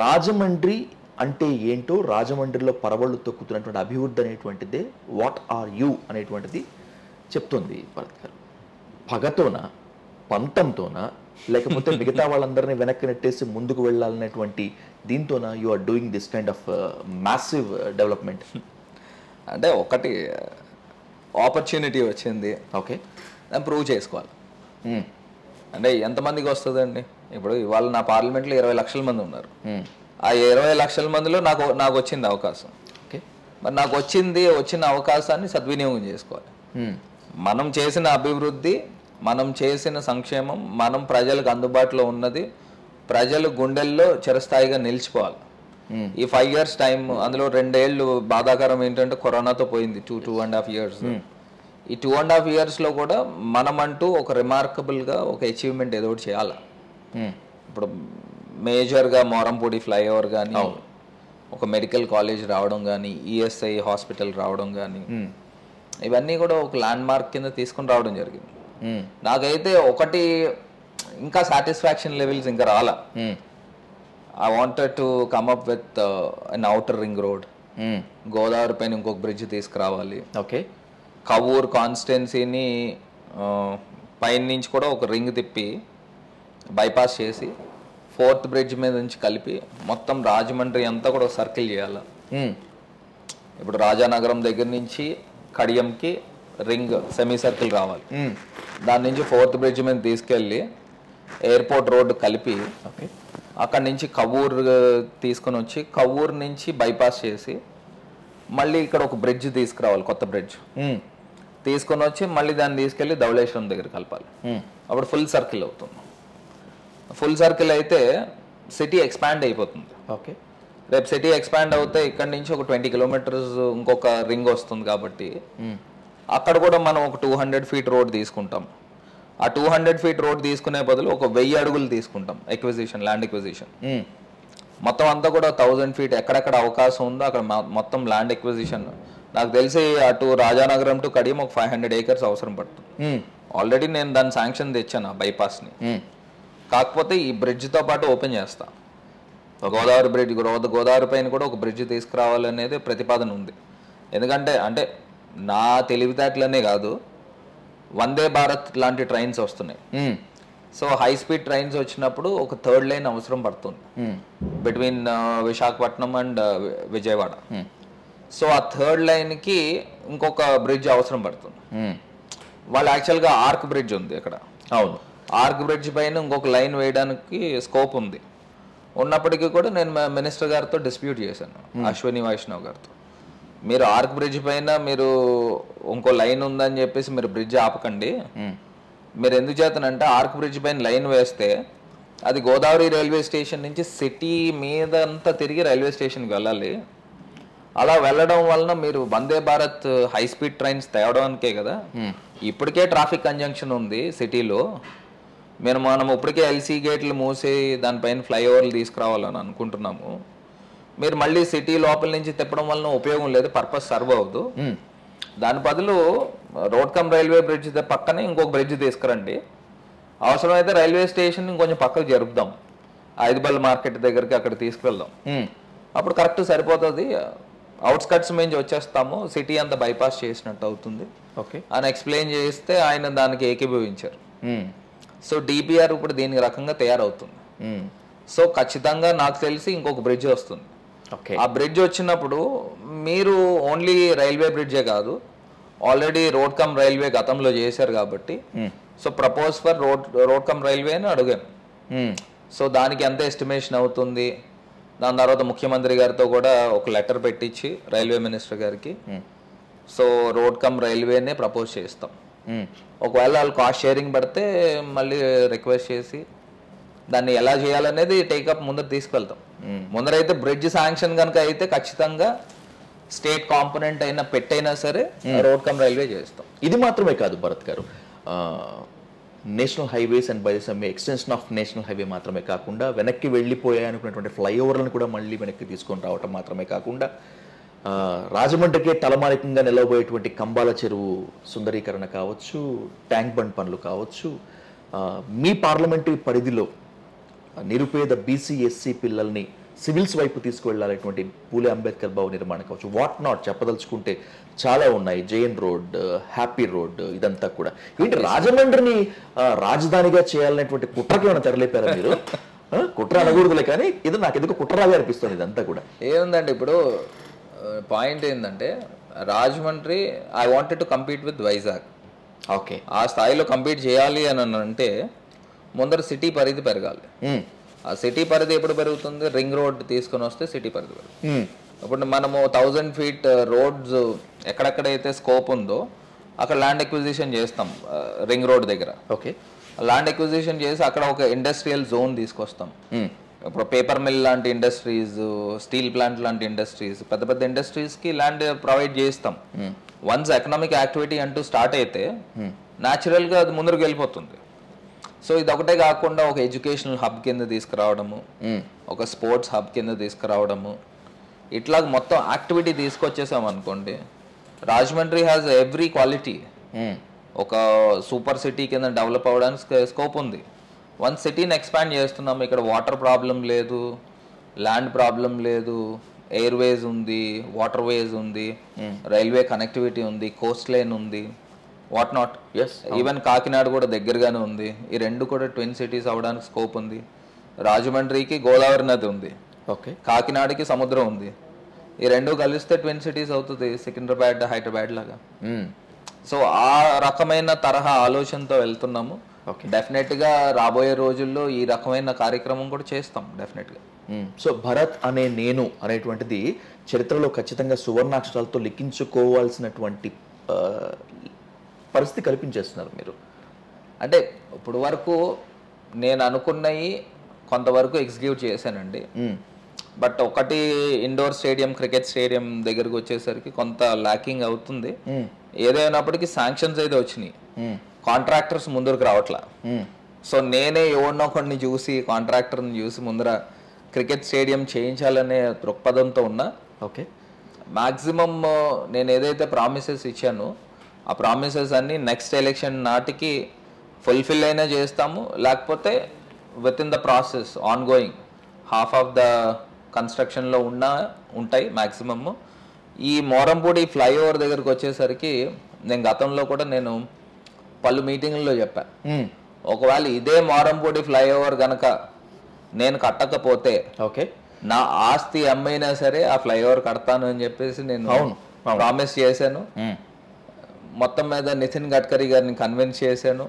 Rajahmundry అంటే ఏంటో రాజమండ్రిలో పరవళ్ళు తొక్కుతున్నటువంటి అభివృద్ధి అనేటువంటిదే వాట్ ఆర్ యు అనేటువంటిది చెప్తుంది భరత్ గారు। భగతోన పంతంతోన లేకపోతే మిగతా వాళ్ళందర్ని వెనక్కి నెట్టేసి ముందుకు వెళ్ళాలనేటువంటి దీంతోన you are doing this kind of massive development. అంటే ఒకటి ఆపర్చునిటీ వచ్చింది, ఓకే, దాన్ని ప్రూవ్ చేసుకోవాలి। అంటే ఎంతమందికి వస్తదండి? ఇప్పుడు ఇవాళ నా పార్లమెంట్లో 20 లక్షల మంది ఉన్నారు। ఆ 20 లక్షల మందిలో నాకు వచ్చింది అవకాశం, ఓకే, మరి నాకు వచ్చిన అవకాశాన్ని సద్వినియోగం చేసుకోవాలి। మనం చేసిన అభివృద్ధి, మనం చేసిన సంక్షేమం, మనం ప్రజలకు అందుబాటులో ఉన్నది ప్రజల గుండెల్లో చిరస్థాయిగా నిలిచిపోవాలి। ఈ 5 years టైం, అందులో 2 ఏళ్ళు బాధాకరం ఏంటంటే కరోనాతో పోయింది, 2.5 years। ఈ 2.5 yearsలో కూడా మనమంటూ ఒక రిమార్కబుల్గా ఒక అచీవ్మెంట్ ఏదో ఒకటి చేయాలి। ఇప్పుడు మేజర్గా మోరంపూడి ఫ్లైఓవర్ కానీ, ఒక మెడికల్ కాలేజ్ రావడం కానీ, ఈఎస్ఐ హాస్పిటల్ రావడం కానీ, ఇవన్నీ కూడా ఒక ల్యాండ్ మార్క్ కింద తీసుకుని రావడం జరిగింది। నాకైతే ఒకటి ఇంకా సాటిస్ఫాక్షన్ లెవెల్స్ ఇంకా రాలా। I wanted to come up with an outer ring road, Godavari పైన ఇంకొక బ్రిడ్జ్ తీసుకురావాలి, ఓకే, కవూర్ కాన్స్టిట్యున్సీని పైన నుంచి కూడా ఒక రింగ్ తిప్పి బైపాస్ చేసి 4th బ్రిడ్జ్ మీద నుంచి కలిపి మొత్తం రాజమండ్రి అంతా కూడా సర్కిల్ చేయాలి। ఇప్పుడు రాజానగరం దగ్గర నుంచి కడియంకి రింగ్ సెమీ సర్కిల్ రావాలి, దాని నుంచి 4th బ్రిడ్జ్ మీద తీసుకెళ్ళి ఎయిర్పోర్ట్ రోడ్డు కలిపి అక్కడి నుంచి కవ్వూరు తీసుకుని వచ్చి కవ్వూరు నుంచి బైపాస్ చేసి మళ్ళీ ఇక్కడ ఒక బ్రిడ్జ్ తీసుకురావాలి, కొత్త బ్రిడ్జ్ తీసుకుని వచ్చి మళ్ళీ దాన్ని తీసుకెళ్ళి ధవళేశ్వరం దగ్గర కలపాలి। అప్పుడు ఫుల్ సర్కిల్ అవుతుంది। ఫుల్ సర్కిల్ అయితే సిటీ ఎక్స్పాండ్ అయిపోతుంది, ఓకే, రేపు సిటీ ఎక్స్పాండ్ అవుతే ఇక్కడ నుంచి ఒక 20 kilometers ఇంకొక రింగ్ వస్తుంది కాబట్టి అక్కడ కూడా మనం ఒక 200 feet రోడ్ తీసుకుంటాం। ఆ 200 feet రోడ్ తీసుకునే బదులు ఒక 1000 అడుగులు తీసుకుంటాం, ఎక్విజిషన్, ల్యాండ్ ఎక్విజిషన్। మొత్తం అంతా కూడా 1000 feet ఎక్కడెక్కడ అవకాశం ఉందో అక్కడ మొత్తం ల్యాండ్ ఎక్విజిషన్। నాకు తెలిసి అటు రాజానగరం టు కడియం ఒక 500 acres అవసరం పడుతుంది। ఆల్రెడీ నేను దాని శాంక్షన్ తెచ్చాను ఆ బైపాస్ని, కాకపోతే ఈ బ్రిడ్జ్తో పాటు ఓపెన్ చేస్తా। గోదావరి బ్రిడ్జ్, గోదావరి పైన కూడా ఒక బ్రిడ్జ్ తీసుకురావాలనేది ప్రతిపాదన ఉంది। ఎందుకంటే అంటే నా తెలివితేటలనే కాదు, వందే భారత్ లాంటి ట్రైన్స్ వస్తున్నాయి, సో హై స్పీడ్ ట్రైన్స్ వచ్చినప్పుడు ఒక 3rd lane అవసరం పడుతుంది between Visakhapatnam and Vijayawada. So ఆ 3rd lineకి ఇంకొక బ్రిడ్జ్ అవసరం పడుతుంది। వాళ్ళు యాక్చువల్గా ఆర్క్ బ్రిడ్జ్ ఉంది ఇక్కడ, అవును, ఆర్క్ బ్రిడ్జ్ పైన ఇంకొక లైన్ వేయడానికి స్కోప్ ఉంది। ఉన్నప్పటికీ కూడా నేను మినిస్టర్ గారితో డిస్ప్యూట్ చేశాను, అశ్విని వైష్ణవ్ గారితో, మీరు ఆర్క్ బ్రిడ్జ్ పైన మీరు ఇంకో లైన్ ఉందని చెప్పేసి మీరు బ్రిడ్జ్ ఆపకండి, మీరు ఎందుకు చేతనంటే ఆర్క్ బ్రిడ్జ్ పైన లైన్ వేస్తే అది గోదావరి రైల్వే స్టేషన్ నుంచి సిటీ మీద అంతా తిరిగి రైల్వే స్టేషన్కి వెళ్ళాలి, అలా వెళ్ళడం వలన మీరు Vande Bharat high speed trains తేవడానికే కదా, ఇప్పటికే ట్రాఫిక్ కంజంక్షన్ ఉంది సిటీలో, మనం ఇప్పటికే ఎల్సీ గేట్లు మూసి దానిపైన ఫ్లైఓవర్లు తీసుకురావాలని అనుకుంటున్నాము, మీరు మళ్ళీ సిటీ లోపల నుంచి తిప్పడం వలన ఉపయోగం లేదు, పర్పస్ సర్వ్ అవ్వదు, దాని బదులు రోడ్ కమ్ రైల్వే బ్రిడ్జ్ పక్కనే ఇంకొక బ్రిడ్జ్ తీసుకురండి, అవసరమైతే రైల్వే స్టేషన్ ఇంకొంచెం పక్కకు జరుపుదాం, 5 ball మార్కెట్ దగ్గరికి అక్కడ తీసుకువెళ్దాం, అప్పుడు కరెక్ట్ సరిపోతుంది, అవుట్స్కట్స్ మేము వచ్చేస్తాము, సిటీ అంతా బైపాస్ చేసినట్టు అవుతుంది, ఓకే అని ఎక్స్ప్లెయిన్ చేస్తే ఆయన దానికి ఏకీభవించారు। సో డిపిఆర్ ఇప్పుడు దీని రకంగా తయారవుతుంది। సో ఖచ్చితంగా నాకు తెలిసి ఇంకొక బ్రిడ్జ్ వస్తుంది, ఓకే, ఆ బ్రిడ్జ్ వచ్చినప్పుడు మీరు ఓన్లీ రైల్వే బ్రిడ్జే కాదు, ఆల్రెడీ రోడ్ కమ్ రైల్వే గతంలో చేశారు కాబట్టి, so propose for road cum railway అని అడిగాను। సో దానికి ఎంత ఎస్టిమేషన్ అవుతుంది, దాని తర్వాత ముఖ్యమంత్రి గారితో కూడా ఒక లెటర్ పెట్టించి రైల్వే మినిస్టర్ గారికి, సో రోడ్ కమ్ రైల్వేనే ప్రపోజ్ చేస్తాం, ఒకవేళ వాళ్ళు కాస్ట్ షేరింగ్ పడితే మళ్ళీ రిక్వెస్ట్ చేసి దాన్ని ఎలా చేయాలనేది టేకప్ ముందర తీసుకెళ్తాం। ముందరైతే బ్రిడ్జ్ శాంక్షన్ కనుక అయితే ఖచ్చితంగా స్టేట్ కాంపోనెంట్ అయినా పెట్టైనా సరే రోడ్ కమ్ రైల్వే చేస్తాం। ఇది మాత్రమే కాదు Bharat garu, national highways and by the some extension of national highway మాత్రమే కాకుండా వెనక్కి వెళ్ళిపోయాయి అనుకున్నటువంటి ఫ్లైఓవర్లను కూడా మళ్ళీ వెనక్కి తీసుకొని రావటం మాత్రమే కాకుండా రాజమండ్రికే తలమానికంగా నిలవబోయేటువంటి కంబాల చెరువు సుందరీకరణ కావచ్చు, ట్యాంక్ బండ్ పనులు కావచ్చు, మీ పార్లమెంటరీ పరిధిలో నిరుపేద బీసీ ఎస్సీ పిల్లల్ని సివిల్స్ వైపు తీసుకెళ్లాలనేటువంటి పూలే అంబేద్కర్ భవన్ నిర్మాణం కావచ్చు, వాట్ నాట్ చెప్పదలుచుకుంటే చాలా ఉన్నాయి. జేఎన్ రోడ్, హ్యాపీ రోడ్, ఇదంతా కూడా ఏంటి రాజమండ్రిని రాజధానిగా చేయాలనేటువంటి కుట్రకి ఏమైనా తెరలేపారా మీరు? కుట్ర అనకూడదులే కానీ ఇది నాకు ఎందుకు కుట్రలాగా అనిపిస్తుంది. ఇదంతా కూడా ఏముందంటే ఇప్పుడు పాయింట్ ఏంటంటే Rajahmundry I wanted to compete with Vizag. Okay, ఆ స్థాయిలో కంపీట్ చేయాలి అని అంటే ముందర సిటీ పరిధి పెరగాలి. ఆ సిటీ పరిధి ఎప్పుడు పెరుగుతుంది? రింగ్ రోడ్ తీసుకుని వస్తే సిటీ పరిధి పెరుగుతుంది. ఇప్పుడు మనము 1000 feet రోడ్స్ ఎక్కడెక్కడైతే స్కోప్ ఉందో అక్కడ ల్యాండ్ ఎక్విజిషన్ చేస్తాం. రింగ్ రోడ్ దగ్గర ఓకే ల్యాండ్ ఎక్విజిషన్ చేసి అక్కడ ఒక ఇండస్ట్రియల్ జోన్ తీసుకొస్తాం. ఇప్పుడు పేపర్ మిల్ లాంటి ఇండస్ట్రీస్, స్టీల్ ప్లాంట్ లాంటి ఇండస్ట్రీస్, పెద్ద పెద్ద ఇండస్ట్రీస్కి ల్యాండ్ ప్రొవైడ్ చేస్తాం. వన్స్ ఎకనామిక్ యాక్టివిటీ అంటూ స్టార్ట్ అయితే న్యాచురల్గా అది ముందుకు వెళ్ళిపోతుంది. సో ఇది ఒకటే కాకుండా ఒక ఎడ్యుకేషనల్ హబ్ కింద తీసుకురావడము, ఒక స్పోర్ట్స్ హబ్ కింద తీసుకురావడము, ఇట్లా మొత్తం యాక్టివిటీ తీసుకొచ్చేసాం అనుకోండి, రాజమండ్రి హ్యాస్ ఎవ్రీ క్వాలిటీ. ఒక సూపర్ సిటీ కింద డెవలప్ అవ్వడానికి స్కోప్ ఉంది. వన్ సిటీని ఎక్స్పాండ్ చేస్తున్నాము, ఇక్కడ వాటర్ ప్రాబ్లం లేదు, ల్యాండ్ ప్రాబ్లం లేదు, ఎయిర్వేస్ ఉంది, వాటర్ వేస్ ఉంది, రైల్వే కనెక్టివిటీ ఉంది, కోస్ట్ లైన్ ఉంది, వాట్ నాట్. ఈవెన్ కాకినాడ కూడా దగ్గరగానే ఉంది. ఈ రెండు కూడా ట్విన్ సిటీస్ అవడానికి స్కోప్ ఉంది. రాజమండ్రికి గోదావరి నది ఉంది, ఓకే, కాకినాడకి సముద్రం ఉంది. ఈ రెండు కలిస్తే ట్విన్ సిటీస్ అవుతుంది, సికింద్రాబాద్ హైదరాబాద్ లాగా. సో ఆ రకమైన తరహా ఆలోచనతో వెళ్తున్నాము. డెఫినెట్గా రాబోయే రోజుల్లో ఈ రకమైన కార్యక్రమం కూడా చేస్తాం డెఫినెట్గా. సో భరత్ అనే నేను అనేటువంటిది చరిత్రలో ఖచ్చితంగా సువర్ణాక్షరాలతో లిఖించుకోవాల్సినటువంటి పరిస్థితి కల్పించేస్తున్నారు మీరు. అంటే ఇప్పుడు వరకు నేను అనుకున్నవి కొంతవరకు ఎగ్జిక్యూట్ చేశానండి. బట్ ఒకటి ఇండోర్ స్టేడియం, క్రికెట్ స్టేడియం దగ్గరకు వచ్చేసరికి కొంత ల్యాకింగ్ అవుతుంది. ఏదైనప్పటికీ శాంక్షన్స్ అయితే వచ్చినాయి, కాంట్రాక్టర్స్ ముందరకు రావట్లా. సో నేనే ఎవరినో కొన్ని చూసి, కాంట్రాక్టర్ని చూసి ముందర క్రికెట్ స్టేడియం చేయించాలనే దృక్పథంతో ఉన్నా. ఓకే, మ్యాక్సిమమ్ నేను ఏదైతే ప్రామిసెస్ ఇచ్చానో ఆ ప్రామిసెస్ అన్నీ నెక్స్ట్ ఎలక్షన్ నాటికి ఫుల్ఫిల్ అయినా చేస్తాము, లేకపోతే within the process ongoing half of the కన్స్ట్రక్షన్లో ఉంటాయి మ్యాక్సిమమ్. ఈ మోరంపూడి ఫ్లైఓవర్ దగ్గరకు వచ్చేసరికి నేను గతంలో కూడా నేను పలు మీటింగుల్లో చెప్పాను, ఒకవేళ ఇదే మోరంపూడి ఫ్లైఓవర్ కనుక నేను కట్టకపోతే ఓకే నా ఆస్తి అమ్మైనా సరే ఆ ఫ్లైఓవర్ కడతాను అని చెప్పేసి నేను ప్రామిస్ చేశాను. మొత్తం మీద నితిన్ గడ్కరీ గారిని కన్విన్స్ చేశాను.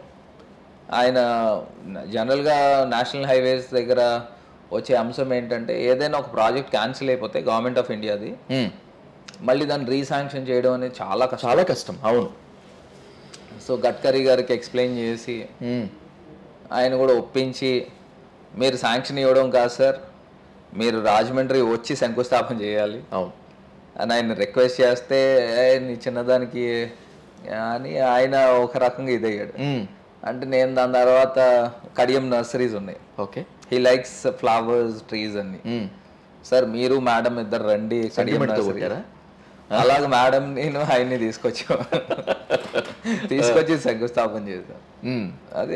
ఆయన జనరల్గా నేషనల్ హైవేస్ దగ్గర వచ్చే అంశం ఏంటంటే ఏదైనా ఒక ప్రాజెక్ట్ క్యాన్సిల్ అయిపోతే గవర్నమెంట్ ఆఫ్ ఇండియాది మళ్ళీ దాన్ని రీశాంక్షన్ చేయడం అనేది చాలా కష్టం. అవును. సో గడ్కరీ గారికి ఎక్స్ప్లెయిన్ చేసి ఆయన కూడా ఒప్పించి, మీరు శాంక్షన్ ఇవ్వడం కాదు సార్, మీరు రాజమండ్రి వచ్చి శంకుస్థాపన చేయాలి అని ఆయన రిక్వెస్ట్ చేస్తే, నీ చిన్నదానికి అని ఆయన ఒక రకంగా ఇదయ్యాడు. అంటే నేను దాని తర్వాత కడియం నర్సరీస్ ఉన్నాయి, okay, he likes flowers, trees అన్ని. సార్ మీరు మేడం ఇద్దరు రండి కడియం నర్సరీ, అలాగే మేడం నేను ఆయన్ని తీసుకొచ్చి శంకుస్థాపన చేశాను. అది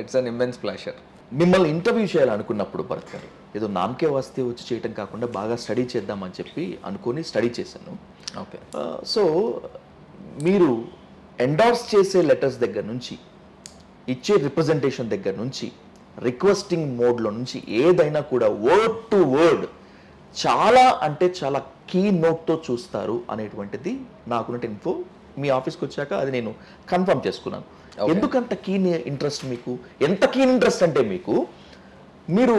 ఇట్స్ అన్ ఇమ్మెన్స్ ప్లెజర్. మిమ్మల్ని ఇంటర్వ్యూ చేయాలనుకున్నప్పుడు భరత్ గారు ఏదో నామకే వాస్తే వచ్చి చేయటం కాకుండా బాగా స్టడీ చేద్దామని చెప్పి అనుకుని స్టడీ చేశాను. ఓకే, సో మీరు ఎండార్స్ చేసే లెటర్స్ దగ్గర నుంచి, ఇచ్చే రిప్రజెంటేషన్ దగ్గర నుంచి, రిక్వెస్టింగ్ మోడ్లో నుంచి ఏదైనా కూడా వర్డ్ టు వర్డ్ చాలా అంటే చాలా కీ నోట్తో చూస్తారు అనేటువంటిది నాకున్నట్టు ఇన్ఫో. మీ ఆఫీస్కి వచ్చాక అది నేను కన్ఫర్మ్ చేసుకున్నాను. ఎందుకంత కీన్ ఇంట్రెస్ట్ మీకు? ఎంత కీన్ ఇంట్రెస్ట్ అంటే మీకు మీరు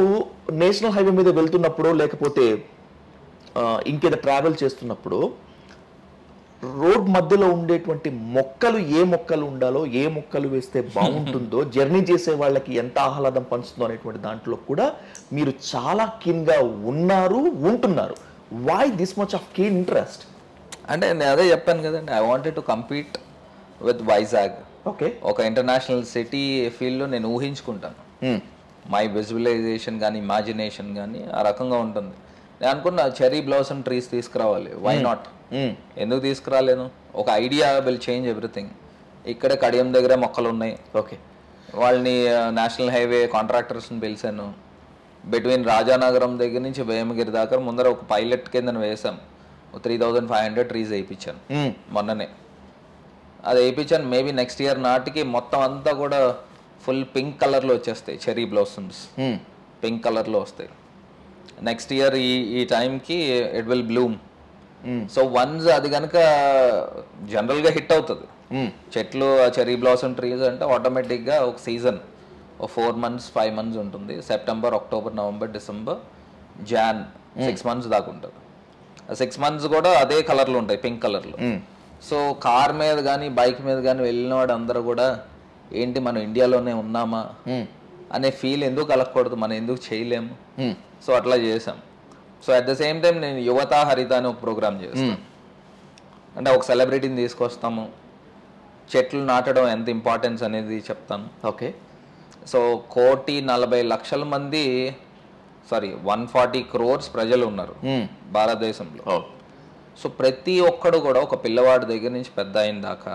నేషనల్ హైవే మీద వెళ్తున్నప్పుడు లేకపోతే ఇంకేదో ట్రావెల్ చేస్తున్నప్పుడు రోడ్ మధ్యలో ఉండేటువంటి మొక్కలు, ఏ మొక్కలు ఉండాలో, ఏ మొక్కలు వేస్తే బాగుంటుందో, జర్నీ చేసే వాళ్ళకి ఎంత ఆహ్లాదం పంచుతుందో అనేటువంటి దాంట్లో కూడా మీరు చాలా కీన్గా ఉంటున్నారు. Why this much of keen interest? అంటే నేను అదే చెప్పాను కదండి, I wanted to compete with Vizag. Okay, ఒక ఇంటర్నేషనల్ సిటీ ఫీల్డ్లో నేను ఊహించుకుంటాను, మై విజువలైజేషన్ కానీ ఇమాజినేషన్ కానీ ఆ రకంగా ఉంటుంది. నేను అనుకున్న చెర్రీ బ్లాసమ్ ట్రీస్ తీసుకురావాలి, వై నాట్, ఎందుకు తీసుకురాలేను? ఒక ఐడియా విల్ చేంజ్ ఎవ్రీథింగ్. ఇక్కడ కడియం దగ్గర మొక్కలు ఉన్నాయి, ఓకే, వాళ్ళని నేషనల్ హైవే కాంట్రాక్టర్స్ని పిలిచాను. బిట్వీన్ రాజానగరం దగ్గర నుంచి వేమగిరి దాకా ముందర ఒక పైలట్ కింద వేసాం. 3500 ట్రీస్ వేయించాను మొన్ననే. అది వేయించాను, మేబీ నెక్స్ట్ ఇయర్ నాటికి మొత్తం అంతా కూడా ఫుల్ పింక్ కలర్లో వచ్చేస్తాయి. చెర్రీ బ్లాసమ్స్ పింక్ కలర్లో వస్తాయి. నెక్స్ట్ ఇయర్ ఈ టైంకి it will bloom. So once అది కనుక జనరల్గా హిట్ అవుతుంది చెట్లు, ఆ చెర్రీ బ్లాసమ్ ట్రీస్ అంటే ఆటోమేటిక్గా ఒక సీజన్ 4 months 5 months ఉంటుంది. September, October, November, December, Jan 6 months దాకా ఉంటుంది. 6 months కూడా అదే కలర్లు ఉంటాయి, పింక్ కలర్లు. సో కార్ మీద కానీ బైక్ మీద కానీ వెళ్ళిన వాడు అందరూ కూడా ఏంటి మనం ఇండియాలోనే ఉన్నామా అనే ఫీల్ ఎందుకు కలగకూడదు, మనం ఎందుకు చేయలేము. సో అట్లా చేసాం. So at the same time నేను యువత హరిత అని ఒక ప్రోగ్రామ్ చేస్తాను. అంటే ఒక సెలబ్రిటీని తీసుకొస్తాము, చెట్లు నాటడం ఎంత ఇంపార్టెన్స్ అనేది చెప్తాను. ఓకే. సో 1,40,00,000 మంది, సారీ 140 crores ప్రజలు ఉన్నారు భారతదేశంలో. సో ప్రతి ఒక్కడు కూడా ఒక పిల్లవాడి దగ్గర నుంచి పెద్ద అయిన దాకా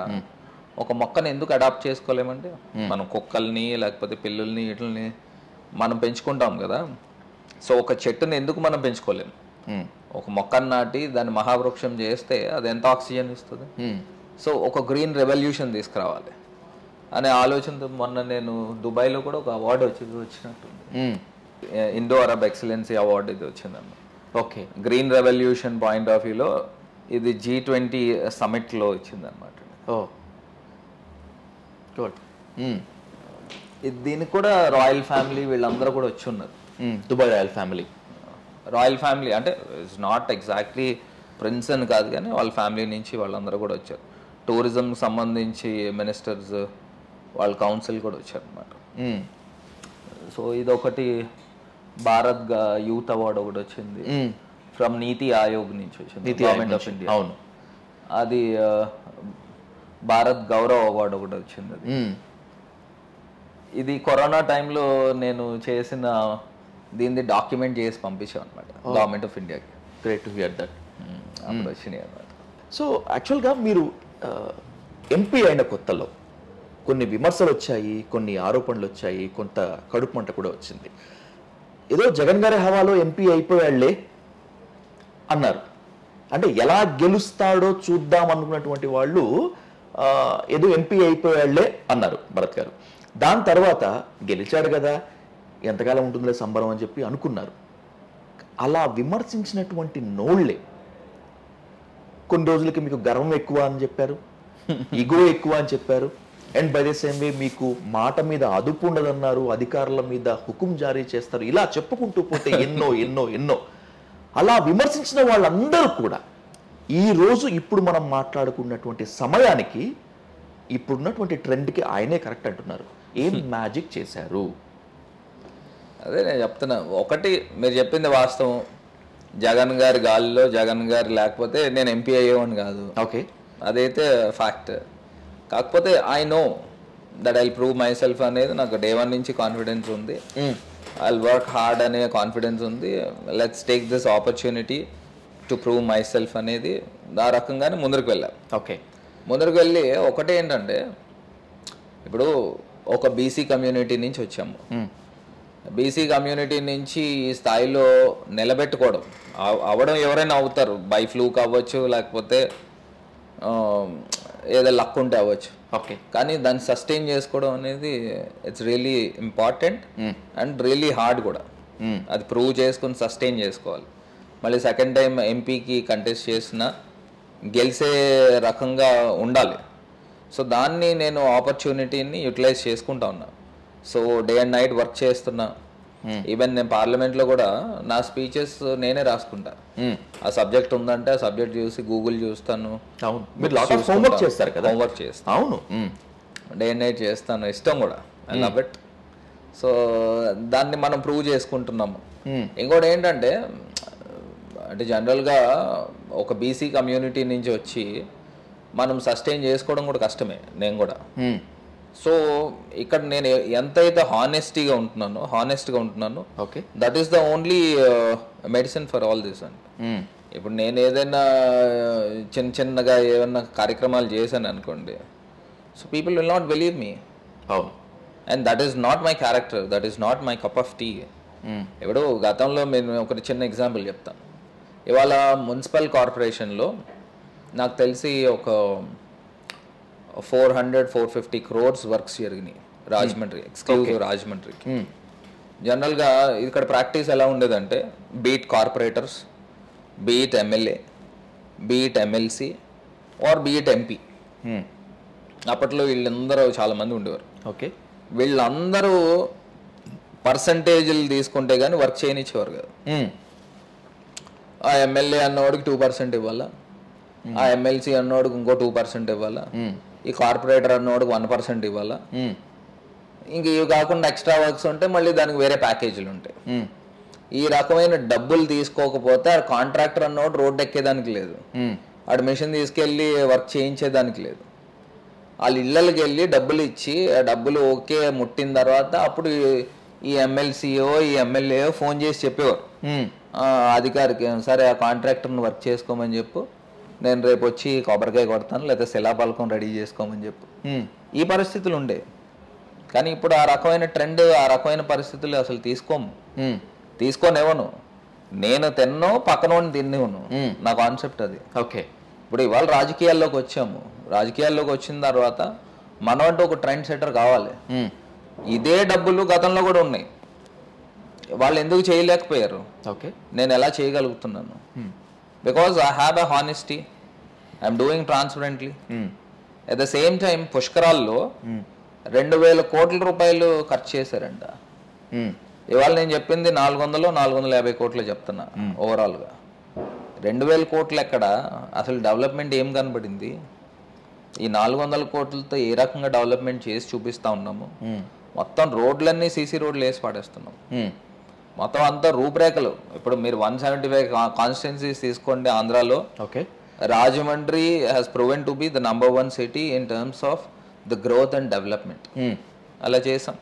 ఒక మొక్కను ఎందుకు అడాప్ట్ చేసుకోలేమంటే, మనం కుక్కల్ని లేకపోతే పిల్లుల్ని వీటిని మనం పెంచుకుంటాం కదా. సో ఒక చెట్టుని ఎందుకు మనం పెంచుకోలేము? ఒక మొక్కను నాటి దాన్ని మహావృక్షం చేస్తే అది ఎంత ఆక్సిజన్ ఇస్తుంది. సో ఒక గ్రీన్ రెవల్యూషన్ తీసుకురావాలి అనే ఆలోచనతో మొన్న నేను దుబాయ్లో కూడా ఒక అవార్డు వచ్చినట్టుంది, ఇండో అరబ్ ఎక్సలెన్సీ అవార్డు ఇది వచ్చిందన్న. Okay. Green revolution point of వ్యూలో ఇది G20 సమిట్లో ఇచ్చిందనమాట. ఇది దీనికి కూడా రాయల్ ఫ్యామిలీ వీళ్ళందరూ కూడా వచ్చి ఉన్నారు. Dubai royal family. Royal family అంటే ఇట్స్ నాట్ ఎగ్జాక్ట్లీ ప్రిన్స్ అని కాదు, కానీ వాళ్ళ ఫ్యామిలీ నుంచి వాళ్ళందరూ కూడా వచ్చారు. టూరిజంకి సంబంధించి మినిస్టర్స్ వాళ్ళ కౌన్సిల్ కూడా వచ్చారు అన్నమాట. సో ఇదొకటి. భారత్గా యూత్ అవార్డు ఒకటి వచ్చింది ఫ్రమ్ నీతి ఆయోగ్ నుంచి వచ్చింది, గవర్నమెంట్ ఆఫ్ ఇండియా. అవును, అది భారత్ గౌరవ్ అవార్డు ఒకటి వచ్చింది. అది ఇది కరోనా టైంలో నేను చేసిన దీన్ని డాక్యుమెంట్ చేసి పంపించాం అనమాట గవర్నమెంట్ ఆఫ్ ఇండియాకి. Great to hear that. అప్పుడు వచ్చినాయి అనమాట. సో యాక్చువల్గా మీరు ఎంపీ అయిన కొత్తలో కొన్ని విమర్శలు వచ్చాయి, కొన్ని ఆరోపణలు వచ్చాయి, కొంత కడుపు మంట కూడా వచ్చింది. ఏదో జగన్ గారి హవాలో ఎంపీ అయిపోయాళ్లే అన్నారు. అంటే ఎలా గెలుస్తాడో చూద్దాం అనుకున్నటువంటి వాళ్ళు ఏదో ఎంపీ అయిపోయాళ్లే అన్నారు భరత్ గారు. దాని తర్వాత గెలిచాడు కదా, ఎంతకాలం ఉంటుందిలే సంబరం అని చెప్పి అనుకున్నారు. అలా విమర్శించినటువంటి నోళ్లే కొన్ని రోజులకి మీకు గర్వం ఎక్కువ అని చెప్పారు, ఇగో ఎక్కువ అని చెప్పారు. And by the same way మీకు మాట మీద అదుపు ఉండదన్నారు, అధికారుల మీద హుకుం జారీ చేస్తారు. ఇలా చెప్పుకుంటూ పోతే ఎన్నో. అలా విమర్శించిన వాళ్ళందరూ కూడా ఈరోజు ఇప్పుడు మనం మాట్లాడుకున్నటువంటి సమయానికి, ఇప్పుడున్నటువంటి ట్రెండ్కి ఆయనే కరెక్ట్ అంటున్నారు. ఏం మ్యాజిక్ చేశారు? అదే నేను చెప్తున్నా. ఒకటి మీరు చెప్పింది వాస్తవం, జగన్ గారి గాలిలో జగన్ గారు లేకపోతే నేను ఎంపీ అయ్యేవాడిని కాదు. ఓకే, అదైతే ఫ్యాక్ట్. కాకపోతే I know that I prove myself అనేది నాకు డే వన్ నుంచి కాన్ఫిడెన్స్ ఉంది. ఐ వర్క్ హార్డ్ అనే కాన్ఫిడెన్స్ ఉంది. Let's take this opportunity to prove myself అనేది ఆ రకంగానే ముందరకు వెళ్ళాం. ఓకే, ముందరకు వెళ్ళి ఒకటే ఏంటంటే, ఇప్పుడు ఒక బీసీ కమ్యూనిటీ నుంచి వచ్చాము. బీసీ కమ్యూనిటీ నుంచి ఈ స్థాయిలో నిలబెట్టుకోవడం అవడం ఎవరైనా అవుతారు, బై ఫ్లూక్ అవ్వచ్చు లేకపోతే ఏదో లక్ ఉంటే అవ్వచ్చు. ఓకే, కానీ దాన్ని సస్టైన్ చేసుకోవడం అనేది it's really important and really hard కూడా. అది ప్రూవ్ చేసుకుని సస్టైన్ చేసుకోవాలి. మళ్ళీ సెకండ్ టైం ఎంపీకి కంటెస్ట్ చేసిన గెలిచే రకంగా ఉండాలి. సో దాన్ని నేను ఆపర్చునిటీని యూటిలైజ్ చేసుకుంటా ఉన్నా. So day and night work చేస్తున్నా. ఈవెన్ నేను పార్లమెంట్లో కూడా నా స్పీచెస్ నేనే రాసుకుంటా. ఆ సబ్జెక్ట్ ఉందంటే ఆ సబ్జెక్ట్ చూసి గూగుల్ చూస్తాను. హోంవర్క్ చేస్తారు కదా, హోంవర్క్ చేస్తాను. అవును, డే అండ్ నైట్ చేస్తాను, ఇష్టం కూడా, ఐ లవ్ ఇట్. సో దాన్ని మనం ప్రూవ్ చేసుకుంటున్నాము. ఇంకోటి ఏంటంటే, అంటే జనరల్గా ఒక బీసీ కమ్యూనిటీ నుంచి వచ్చి మనం సస్టైన్ చేసుకోవడం కూడా కష్టమే, నేను కూడా. సో ఇక్కడ నేను ఎంతైతే హానెస్ట్గా ఉంటున్నాను okay, that is the only medicine for all this అండి. ఇప్పుడు నేను ఏదైనా చిన్నగా ఏమైనా కార్యక్రమాలు చేశాను అనుకోండి, so people will not believe me. And that is not my character. That is not my cup of tea. ఎవడో గతంలో నేను ఒక చిన్న ఎగ్జాంపుల్ చెప్తాను. ఇవాళ మున్సిపల్ కార్పొరేషన్లో నాకు తెలిసి ఒక 400-450 crores వర్క్స్ జరిగినాయి రాజమండ్రి, ఎక్స్క్లూజివ్ రాజమండ్రికి. జనరల్గా ఇక్కడ ప్రాక్టీస్ ఎలా ఉండేదంటే beat corporators, beat MLA, beat MLC or beat MP, అప్పట్లో వీళ్ళందరూ చాలామంది ఉండేవారు. ఓకే, వీళ్ళందరూ పర్సంటేజీలు తీసుకుంటే కానీ వర్క్ చేయనిచ్చేవారు కదా. ఆ ఎమ్మెల్యే అన్నవాడికి 2% ఇవ్వాలా, ఆ ఎమ్మెల్సీ అన్నవాడికి ఇంకో 2% ఇవ్వాలా, ఈ కార్పొరేటర్ అన్నవాడికి 1% ఇవ్వాలా. ఇంక ఇవి కాకుండా ఎక్స్ట్రా వర్క్స్ ఉంటే మళ్ళీ దానికి వేరే ప్యాకేజీలు ఉంటాయి. ఈ రకమైన డబ్బులు తీసుకోకపోతే ఆ కాంట్రాక్టర్ అన్నవాడు రోడ్డు ఎక్కేదానికి లేదు, వాడు మిషన్ తీసుకెళ్ళి వర్క్ చేయించేదానికి లేదు. వాళ్ళ ఇళ్ళకి వెళ్ళి డబ్బులు ఇచ్చి ఆ డబ్బులు ఓకే ముట్టిన తర్వాత అప్పుడు ఈ ఎమ్మెల్సీయో ఈ ఎమ్మెల్యేయో ఫోన్ చేసి చెప్పేవారు అధికారికి, సరే ఆ కాంట్రాక్టర్ని వర్క్ చేసుకోమని చెప్పు, నేను రేపు వచ్చి కొబ్బరికాయ కొడతాను, లేకపోతే శిలాపాలకం రెడీ చేసుకోమని చెప్పు. ఈ పరిస్థితులు ఉండే. కానీ ఇప్పుడు ఆ రకమైన ట్రెండ్, ఆ రకమైన పరిస్థితులు అసలు తీసుకోనివ్వను. నేను తిన్నో పక్కనోని తిన్నివ్వను, నా కాన్సెప్ట్ అది. ఓకే, ఇప్పుడు ఇవాళ రాజకీయాల్లోకి వచ్చాము. రాజకీయాల్లోకి వచ్చిన తర్వాత మనం అంటే ఒక ట్రెండ్ సెటర్ కావాలి. ఇదే డబ్బులు గతంలో కూడా ఉన్నాయి, వాళ్ళు ఎందుకు చేయలేకపోయారు? ఓకే, నేను ఎలా చేయగలుగుతున్నాను? Because I have a honesty, I'm doing transparently. At the same time పుష్కరాల్లో 2,000 కోట్ల రూపాయలు ఖర్చు చేశారంట. ఇవాళ నేను చెప్పింది 400-450 కోట్లు చెప్తున్నా. ఓవరాల్గా 2,000 కోట్లు ఎక్కడ? అసలు డెవలప్మెంట్ ఏం కనబడింది? ఈ 400 కోట్లతో ఏ రకంగా డెవలప్మెంట్ చేసి చూపిస్తూ ఉన్నాము? మొత్తం రోడ్లన్నీ సీసీ రోడ్లు వేసి పాడేస్తున్నాం. మొత్తం అంతా రూపురేఖలు. ఇప్పుడు మీరు 175 కాన్స్టిట్యున్సీస్ తీసుకోండి ఆంధ్రాలో. Okay, Rajahmundry has proven to be the #1 city in terms of the growth and development. అలా చేసాం.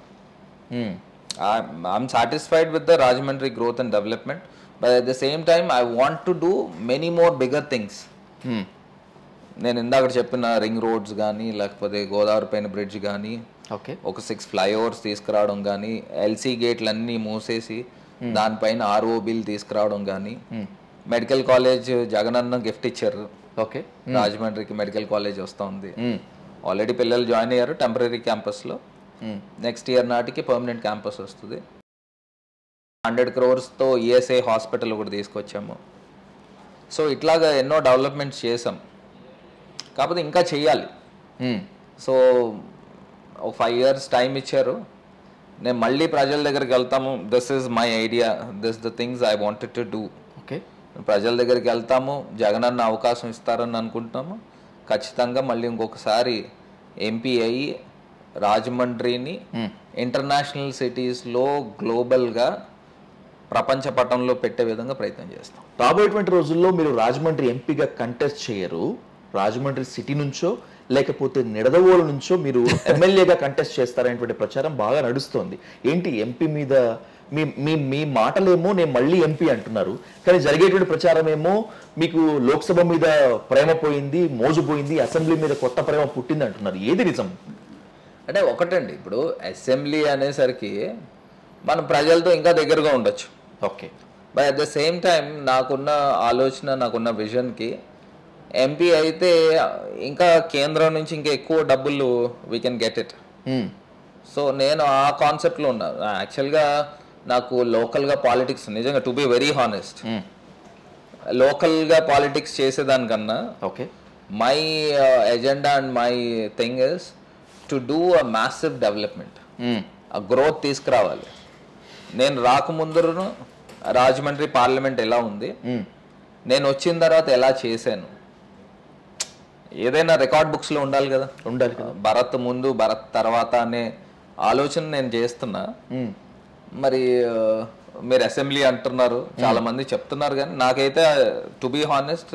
I'm satisfied with the Rajahmundry growth and development, but at the same time I want to do many more bigger things. నేను ఇందాక చెప్పిన ring roads కానీ, లేకపోతే గోదావరి పైన bridge కానీ, okay, ఒక 6 ఫ్లైఓవర్స్ తీసుకురావడం కానీ, ఎల్సీ గేట్లు అన్నీ మూసేసి దానిపైన ROBలు తీసుకురావడం కానీ, మెడికల్ కాలేజ్ జగనన్న గిఫ్ట్ ఇచ్చారు. ఓకే, రాజమండ్రికి మెడికల్ కాలేజ్ వస్తూ ఉంది. ఆల్రెడీ పిల్లలు జాయిన్ అయ్యారు టెంపరీ క్యాంపస్లో. నెక్స్ట్ ఇయర్ నాటికి పర్మనెంట్ క్యాంపస్ వస్తుంది. 100 crorestతో ESI హాస్పిటల్ కూడా తీసుకొచ్చాము. సో ఇట్లాగా ఎన్నో డెవలప్మెంట్స్ చేసాం. కాకపోతే ఇంకా చేయాలి. సో ఒక 5 years టైం ఇచ్చారు. నేను మళ్ళీ ప్రజల దగ్గరికి వెళ్తాము. This is my idea, this the things I wanted to do. Okay, ప్రజల దగ్గరికి వెళ్తాము. జగన్ అన్న అవకాశం ఇస్తారని అనుకుంటాము. ఖచ్చితంగా మళ్ళీ ఇంకొకసారి ఎంపీ అయ్యి రాజమండ్రిని ఇంటర్నేషనల్ సిటీస్లో గ్లోబల్గా ప్రపంచ పటంలో పెట్టే విధంగా ప్రయత్నం చేస్తాం. రాబోయేటువంటి రోజుల్లో మీరు రాజమండ్రి ఎంపీగా కంటెస్ట్ చేయరు. రాజమండ్రి సిటీ నుంచో లేకపోతే నిడదవోలు నుంచో మీరు ఎమ్మెల్యేగా కంటెస్ట్ చేస్తారనేటువంటి ప్రచారం బాగా నడుస్తోంది. ఏంటి ఎంపీ మీద మీ మీ మీ మాటలేమో నేను మళ్ళీ ఎంపీ అంటున్నారు, కానీ జరిగేటువంటి ప్రచారం ఏమో మీకు లోక్సభ మీద ప్రేమ పోయింది, మోజు పోయింది, అసెంబ్లీ మీద కొత్త ప్రేమ పుట్టింది అంటున్నారు. ఏది నిజం? అంటే ఒకటండి, ఇప్పుడు అసెంబ్లీ అనేసరికి మనం ప్రజలతో ఇంకా దగ్గరగా ఉండొచ్చు. Okay, but at the same time నాకున్న ఆలోచన, నాకున్న విజన్కి ఎంపీ అయితే ఇంకా కేంద్రం నుంచి ఇంకా ఎక్కువ డబ్బులు we can get it. So నేను ఆ కాన్సెప్ట్లో ఉన్నా. యాక్చువల్గా నాకు లోకల్గా పాలిటిక్స్ నిజంగా టు బి వెరీ హానెస్ట్, లోకల్గా పాలిటిక్స్ చేసేదానికన్నా okay my agenda and my thing is to do a massive development, ఆ గ్రోత్ తీసుకురావాలి. నేను రాకముందును రాజమండ్రి పార్లమెంట్ ఎలా ఉంది, నేను వచ్చిన తర్వాత ఎలా చేశాను, ఏదైనా రికార్డ్ బుక్స్లో ఉండాలి కదా. ఉండాలి కదా. భరత్ ముందు భరత్ తర్వాత అనే ఆలోచన నేను చేస్తున్నా. మరి మీరు అసెంబ్లీ అంటున్నారు, చాలామంది చెప్తున్నారు, కానీ నాకైతే టు బీ హానెస్ట్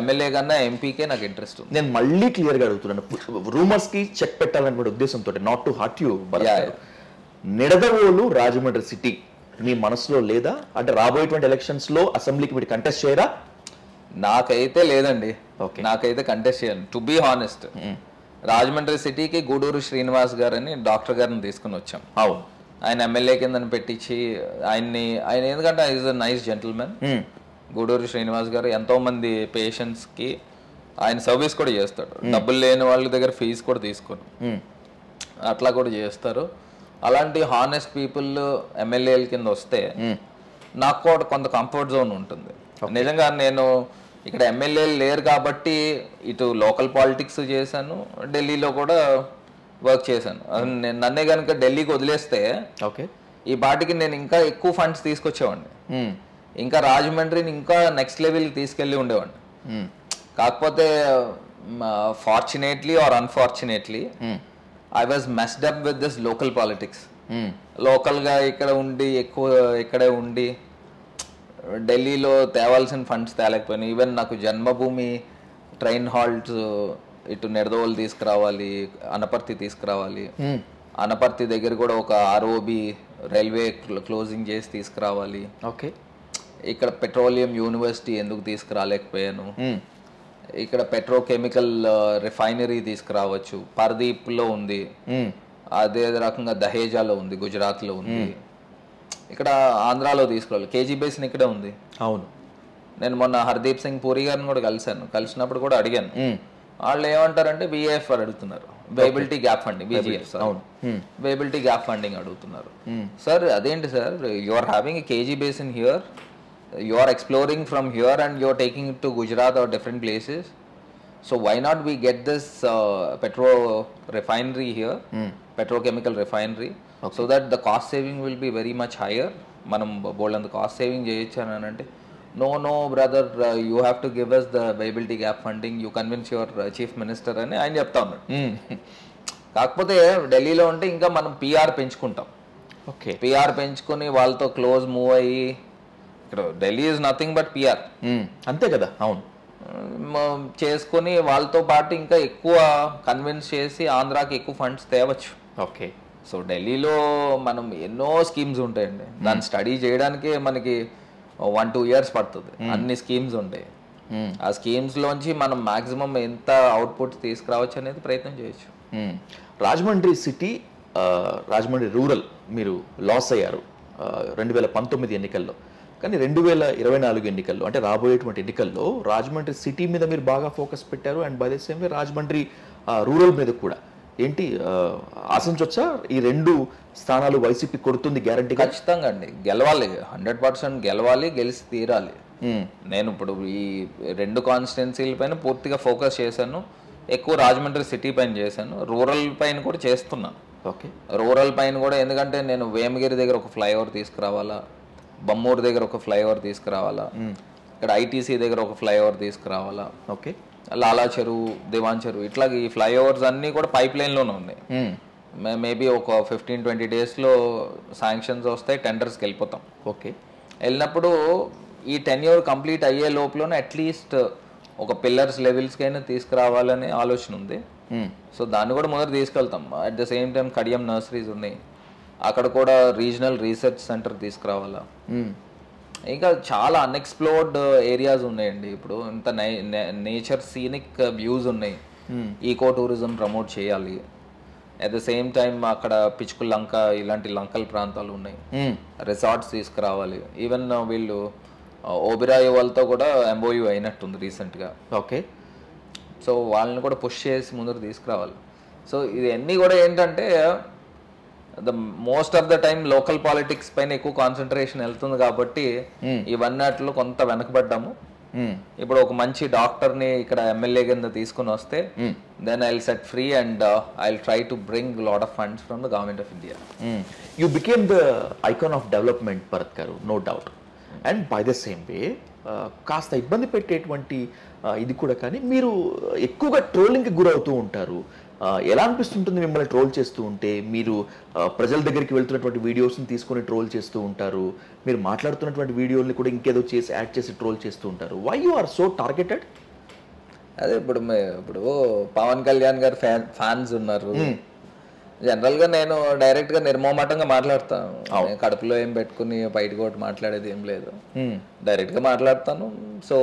ఎమ్మెల్యే కన్నా ఎంపీకే నాకు ఇంట్రెస్ట్. నేను మళ్ళీ క్లియర్గా అడుగుతున్నాను, రూమర్స్కి చెక్ పెట్టాలనే ఉద్దేశంతో, not to hurt you. Nidadavolu Rajahmundry city మీ మనసులో లేదా? అంటే రాబోయేటువంటి ఎలక్షన్స్లో అసెంబ్లీకి మీరు కంటెస్ట్ చేయరా? నాకైతే లేదండి, నాకైతే కంటెస్ట్ చేయాలి టు బీ హానెస్ట్. రాజమండ్రి సిటీకి గూడూరు శ్రీనివాస్ గారిని డాక్టర్ గారిని తీసుకుని వచ్చాం. అవును, ఆయన ఎమ్మెల్యే కిందని పెట్టించి ఆయన ఎందుకంటే is a nice gentlemen. Guduru Srinivas garu ఎంతో మంది పేషెంట్స్కి ఆయన సర్వీస్ కూడా చేస్తాడు. డబ్బులు లేని వాళ్ళ దగ్గర ఫీజు కూడా తీసుకుని అట్లా కూడా చేస్తారు. అలాంటి హానెస్ట్ పీపుల్ ఎమ్మెల్యేల కింద వస్తే నాకు కూడా కొంత కంఫర్ట్ జోన్ ఉంటుంది. నిజంగా నేను ఇక్కడ ఎమ్మెల్యేలు లేరు కాబట్టి ఇటు లోకల్ పాలిటిక్స్ చేశాను, ఢిల్లీలో కూడా వర్క్ చేశాను. నన్నే కనుక ఢిల్లీకి వదిలేస్తే ఈ పాటికి నేను ఇంకా ఎక్కువ ఫండ్స్ తీసుకొచ్చేవాడిని, ఇంకా రాజమండ్రిని ఇంకా నెక్స్ట్ లెవెల్కి తీసుకెళ్ళి ఉండేవాడిని. కాకపోతే fortunately or unfortunately I was messed up with this local politics. లోకల్గా ఇక్కడ ఉండి ఎక్కువ ఇక్కడే ఉండి ఢిల్లీలో తేవాల్సిన ఫండ్స్ తేలేకపోయినాయి. ఈవెన్ నాకు జన్మభూమి ట్రైన్ హాల్ట్స్ ఇటు నిడదవోలు తీసుకురావాలి, అనపర్తి తీసుకురావాలి. అనపర్తి దగ్గర కూడా ఒక ఆర్ఓబి రైల్వే క్లోజింగ్ చేసి తీసుకురావాలి. ఓకే, ఇక్కడ పెట్రోలియం యూనివర్సిటీ ఎందుకు తీసుకురాలేకపోయాను, ఇక్కడ పెట్రోకెమికల్ రిఫైనరీ తీసుకురావచ్చు. పరదీప్లో ఉంది, అదే రకంగా దహేజాలో ఉంది, గుజరాత్లో ఉంది, ఇక్కడ ఆంధ్రాలో తీసుకురావాలి. కేజీ బేసిన్ ఇక్కడే ఉంది. అవును, నేను మొన్న హర్దీప్ సింగ్ పూరి గారిని కూడా కలిసినప్పుడు కూడా అడిగాను. వాళ్ళు ఏమంటారంటే బిఏఎఫ్ అడుగుతున్నారు, viability gap funding, BGF viability gap funding అడుగుతున్నారు. సార్ అదేంటి sir, you are having KG basin here, you are exploring from here and you are taking it to Gujarat or different places, so why not we get this petro refinery here, petrochemical refinery, so that the cost saving will be very much higher. Manam boland cost saving cheyachanu anante, no brother, you have to give us the viability gap funding, you convince your chief minister ani ayn chepta unnadu. Kakapothe Delhi lo unte inga manam PR penchukuntam. Okay, PR penchukoni valto close move ayi ఇక్కడ Delhi is nothing but PR, అంతే కదా. అవును, చేసుకుని వాళ్ళతో పాటు ఇంకా ఎక్కువ convince చేసి ఆంధ్రాకి ఎక్కువ ఫండ్స్ తేవచ్చు. ఓకే, సో ఢిల్లీలో మనం ఎన్నో స్కీమ్స్ ఉంటాయండి, దాన్ని స్టడీ చేయడానికే మనకి 1-2 years పడుతుంది. అన్ని స్కీమ్స్ ఉంటాయి, ఆ స్కీమ్స్లోంచి మనం మ్యాక్సిమం ఎంత అవుట్పుట్ తీసుకురావచ్చు అనేది ప్రయత్నం చేయొచ్చు. రాజమండ్రి సిటీ, రాజమండ్రి రూరల్ మీరు లాస్ అయ్యారు 2019 ఎన్నికల్లో. కానీ 2024 ఎన్నికల్లో, అంటే రాబోయేటువంటి ఎన్నికల్లో రాజమండ్రి సిటీ మీద మీరు బాగా ఫోకస్ పెట్టారు. And by the same way Rajahmundry rural మీద కూడా. ఏంటి ఆశించొచ్చా ఈ రెండు స్థానాలు వైసీపీ కొడుతుంది గ్యారంటీ? ఖచ్చితంగా అండి, గెలవాలి, 100% గెలవాలి, గెలిచి తీరాలి. నేను ఇప్పుడు ఈ 2 కాన్స్టిట్యున్సీల పైన పూర్తిగా ఫోకస్ చేశాను. ఎక్కువ రాజమండ్రి సిటీ పైన చేశాను, రూరల్ పైన కూడా చేస్తున్నాను. ఓకే, రూరల్ పైన కూడా ఎందుకంటే నేను వేమగిరి దగ్గర ఒక ఫ్లైఓవర్ తీసుకురావాలా, బొమ్మూరు దగ్గర ఒక ఫ్లైఓవర్ తీసుకురావాలా, ఇక్కడ ఐటీసీ దగ్గర ఒక ఫ్లైఓవర్ తీసుకురావాలా. ఓకే, లాలా చెరువు, దివాన్ చెరువు, ఇట్లా ఈ ఫ్లైఓవర్స్ అన్నీ కూడా పైప్ లైన్లోనే ఉన్నాయి. మేబీ ఒక 15-20 daysలో శాంక్షన్స్ వస్తాయి, టెండర్స్కి వెళ్ళిపోతాం. ఓకే, వెళ్ళినప్పుడు ఈ 10 years కంప్లీట్ అయ్యే లోపలనే అట్లీస్ట్ ఒక పిల్లర్స్ లెవెల్స్కైనా తీసుకురావాలనే ఆలోచన ఉంది. సో దాన్ని కూడా మొదట తీసుకెళ్తాం. At the same time Kadiyam nurseries ఉన్నాయి, అక్కడ కూడా రీజనల్ రీసెర్చ్ సెంటర్ తీసుకురావాలా. ఇంకా చాలా అన్ఎక్స్ప్లోర్డ్ ఏరియాస్ ఉన్నాయండి. ఇప్పుడు ఇంత నేచర్ సీనిక్ వ్యూస్ ఉన్నాయి, ఈకో టూరిజం ప్రమోట్ చేయాలి. అట్ ద సేమ్ టైం అక్కడ పిచ్చుకు లంక, ఇలాంటి లంకల ప్రాంతాలు ఉన్నాయి, రిసార్ట్స్ తీసుకురావాలి. ఈవెన్ వీళ్ళు ఓబిరాయ్ వాళ్ళతో కూడా ఎంబోయూ అయినట్టుంది రీసెంట్గా. ఓకే, సో వాళ్ళని కూడా పుష్ చేసి ముందర తీసుకురావాలి. సో ఇవన్నీ కూడా ఏంటంటే most of the time local politics పైన ఎక్కువ కాన్సన్ట్రేషన్ వెళ్తుంది కాబట్టి ఇవన్నట్లో కొంత వెనకబడ్డాము. ఇప్పుడు ఒక మంచి డాక్టర్ని ఇక్కడ ఎమ్మెల్యే కింద తీసుకుని వస్తే then I will set free and I will try to bring lot of funds from the government of India. You became the icon of development Bharat garu, no doubt. And by the same way కాస్త ఇబ్బంది పెట్టేటువంటి ఇది కూడా, కానీ మీరు ఎక్కువగా ట్రోలింగ్కి గురవుతూ ఉంటారు. ఎలా అనిపిస్తుంటుంది మిమ్మల్ని ట్రోల్ చేస్తూ ఉంటే? మీరు ప్రజల దగ్గరికి వెళ్తున్నటువంటి వీడియోస్ని తీసుకొని ట్రోల్ చేస్తూ ఉంటారు, మీరు మాట్లాడుతున్నటువంటి వీడియోని కూడా ఇంకేదో చేసి యాడ్ చేసి ట్రోల్ చేస్తూ ఉంటారు. Why you are so targeted? అదే ఇప్పుడు పవన్ కళ్యాణ్ గారు ఫ్యాన్స్ ఉన్నారు. జనరల్గా నేను డైరెక్ట్గా నిర్మోమాటంగా మాట్లాడతాను, కడుపులో ఏం పెట్టుకుని బయటకు ఒకటి మాట్లాడేది ఏం లేదు, డైరెక్ట్గా మాట్లాడతాను. సో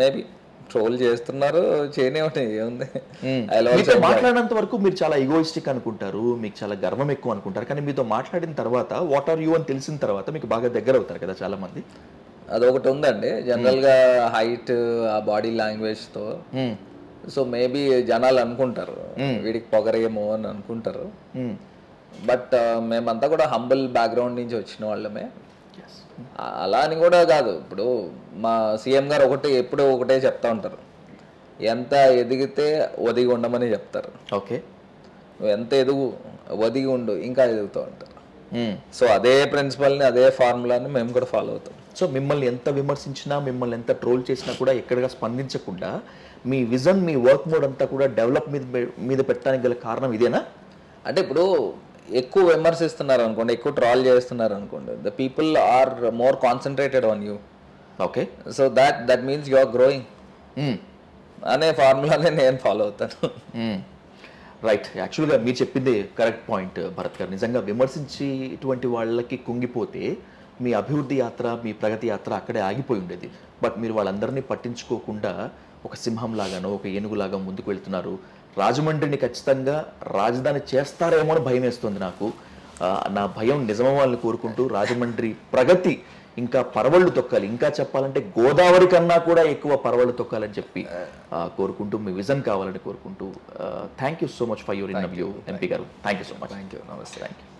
మేబీ ట్రోల్ చేస్తున్నారు చేయనేమని ఏముంది. మీతో మాట్లాడినంత వరకు మీరు చాలా ఈగోయిస్టిక్ అనుకుంటారు, మీకు చాలా గర్వం ఎక్కువ అనుకుంటారు, కానీ మీతో మాట్లాడిన తర్వాత వాట్ ఆర్ యూ అని తెలిసిన తర్వాత మీకు బాగా దగ్గర అవుతారు కదా చాలా మంది. అదొకటి ఉందండి జనరల్గా హైట్ ఆ బాడీ లాంగ్వేజ్తో. సో మేబీ జనాలు అనుకుంటారు వీడికి పొగరేమో అని అనుకుంటారు, బట్ మేమంతా కూడా హంబుల్ బ్యాక్గ్రౌండ్ నుంచి వచ్చిన వాళ్ళమే. అలా అని కూడా కాదు, ఇప్పుడు మా సీఎం గారు ఎప్పుడూ ఒకటే చెప్తా ఉంటారు, ఎంత ఎదిగితే ఒదిగి ఉండమని చెప్తారు. ఓకే, నువ్వు ఎంత ఎదుగు ఒదిగి ఉండు ఇంకా ఎదుగుతూ ఉంటారు. సో అదే ప్రిన్సిపల్ని అదే ఫార్ములాని మేము కూడా ఫాలో అవుతాం. సో మిమ్మల్ని ఎంత విమర్శించినా మిమ్మల్ని ఎంత ట్రోల్ చేసినా కూడా ఎక్కడగా స్పందించకుండా మీ విజన్ మీ వర్క్ మోడ్ అంతా కూడా డెవలప్ మీద పెట్టడానికి గల కారణం ఇదేనా? అంటే ఇప్పుడు ఎక్కువ విమర్శిస్తున్నారు అనుకోండి, ఎక్కువ ట్రాల్ చేస్తున్నారు అనుకోండి, the people are more concentrated on you. Okay, so that means you are growing అనే ఫార్ములానే నేను ఫాలో అవుతాను. రైట్, యాక్చువల్గా మీరు చెప్పింది కరెక్ట్ పాయింట్ భరత్ గారు. నిజంగా విమర్శించేటువంటి వాళ్ళకి కుంగిపోతే మీ అభివృద్ధి యాత్ర మీ ప్రగతి యాత్ర అక్కడే ఆగిపోయి ఉండేది. బట్ మీరు వాళ్ళందరినీ పట్టించుకోకుండా ఒక సింహంలాగానో ఒక ఏనుగులాగా ముందుకు వెళ్తున్నారు. రాజమండ్రిని ఖచ్చితంగా రాజధాని చేస్తారేమో అని భయం వేస్తుంది నాకు. నా భయం నిజమవ్వాలని కోరుకుంటూ రాజమండ్రి ప్రగతి ఇంకా పరవళ్ళు తొక్కాలి, ఇంకా చెప్పాలంటే గోదావరి కన్నా కూడా ఎక్కువ పరవళ్ళు తొక్కాలని చెప్పి కోరుకుంటూ మీ విజన్ కావాలని కోరుకుంటూ thank you so much for your interview MP garu. Thank you so much. Thank you. నమస్తే. Thank you.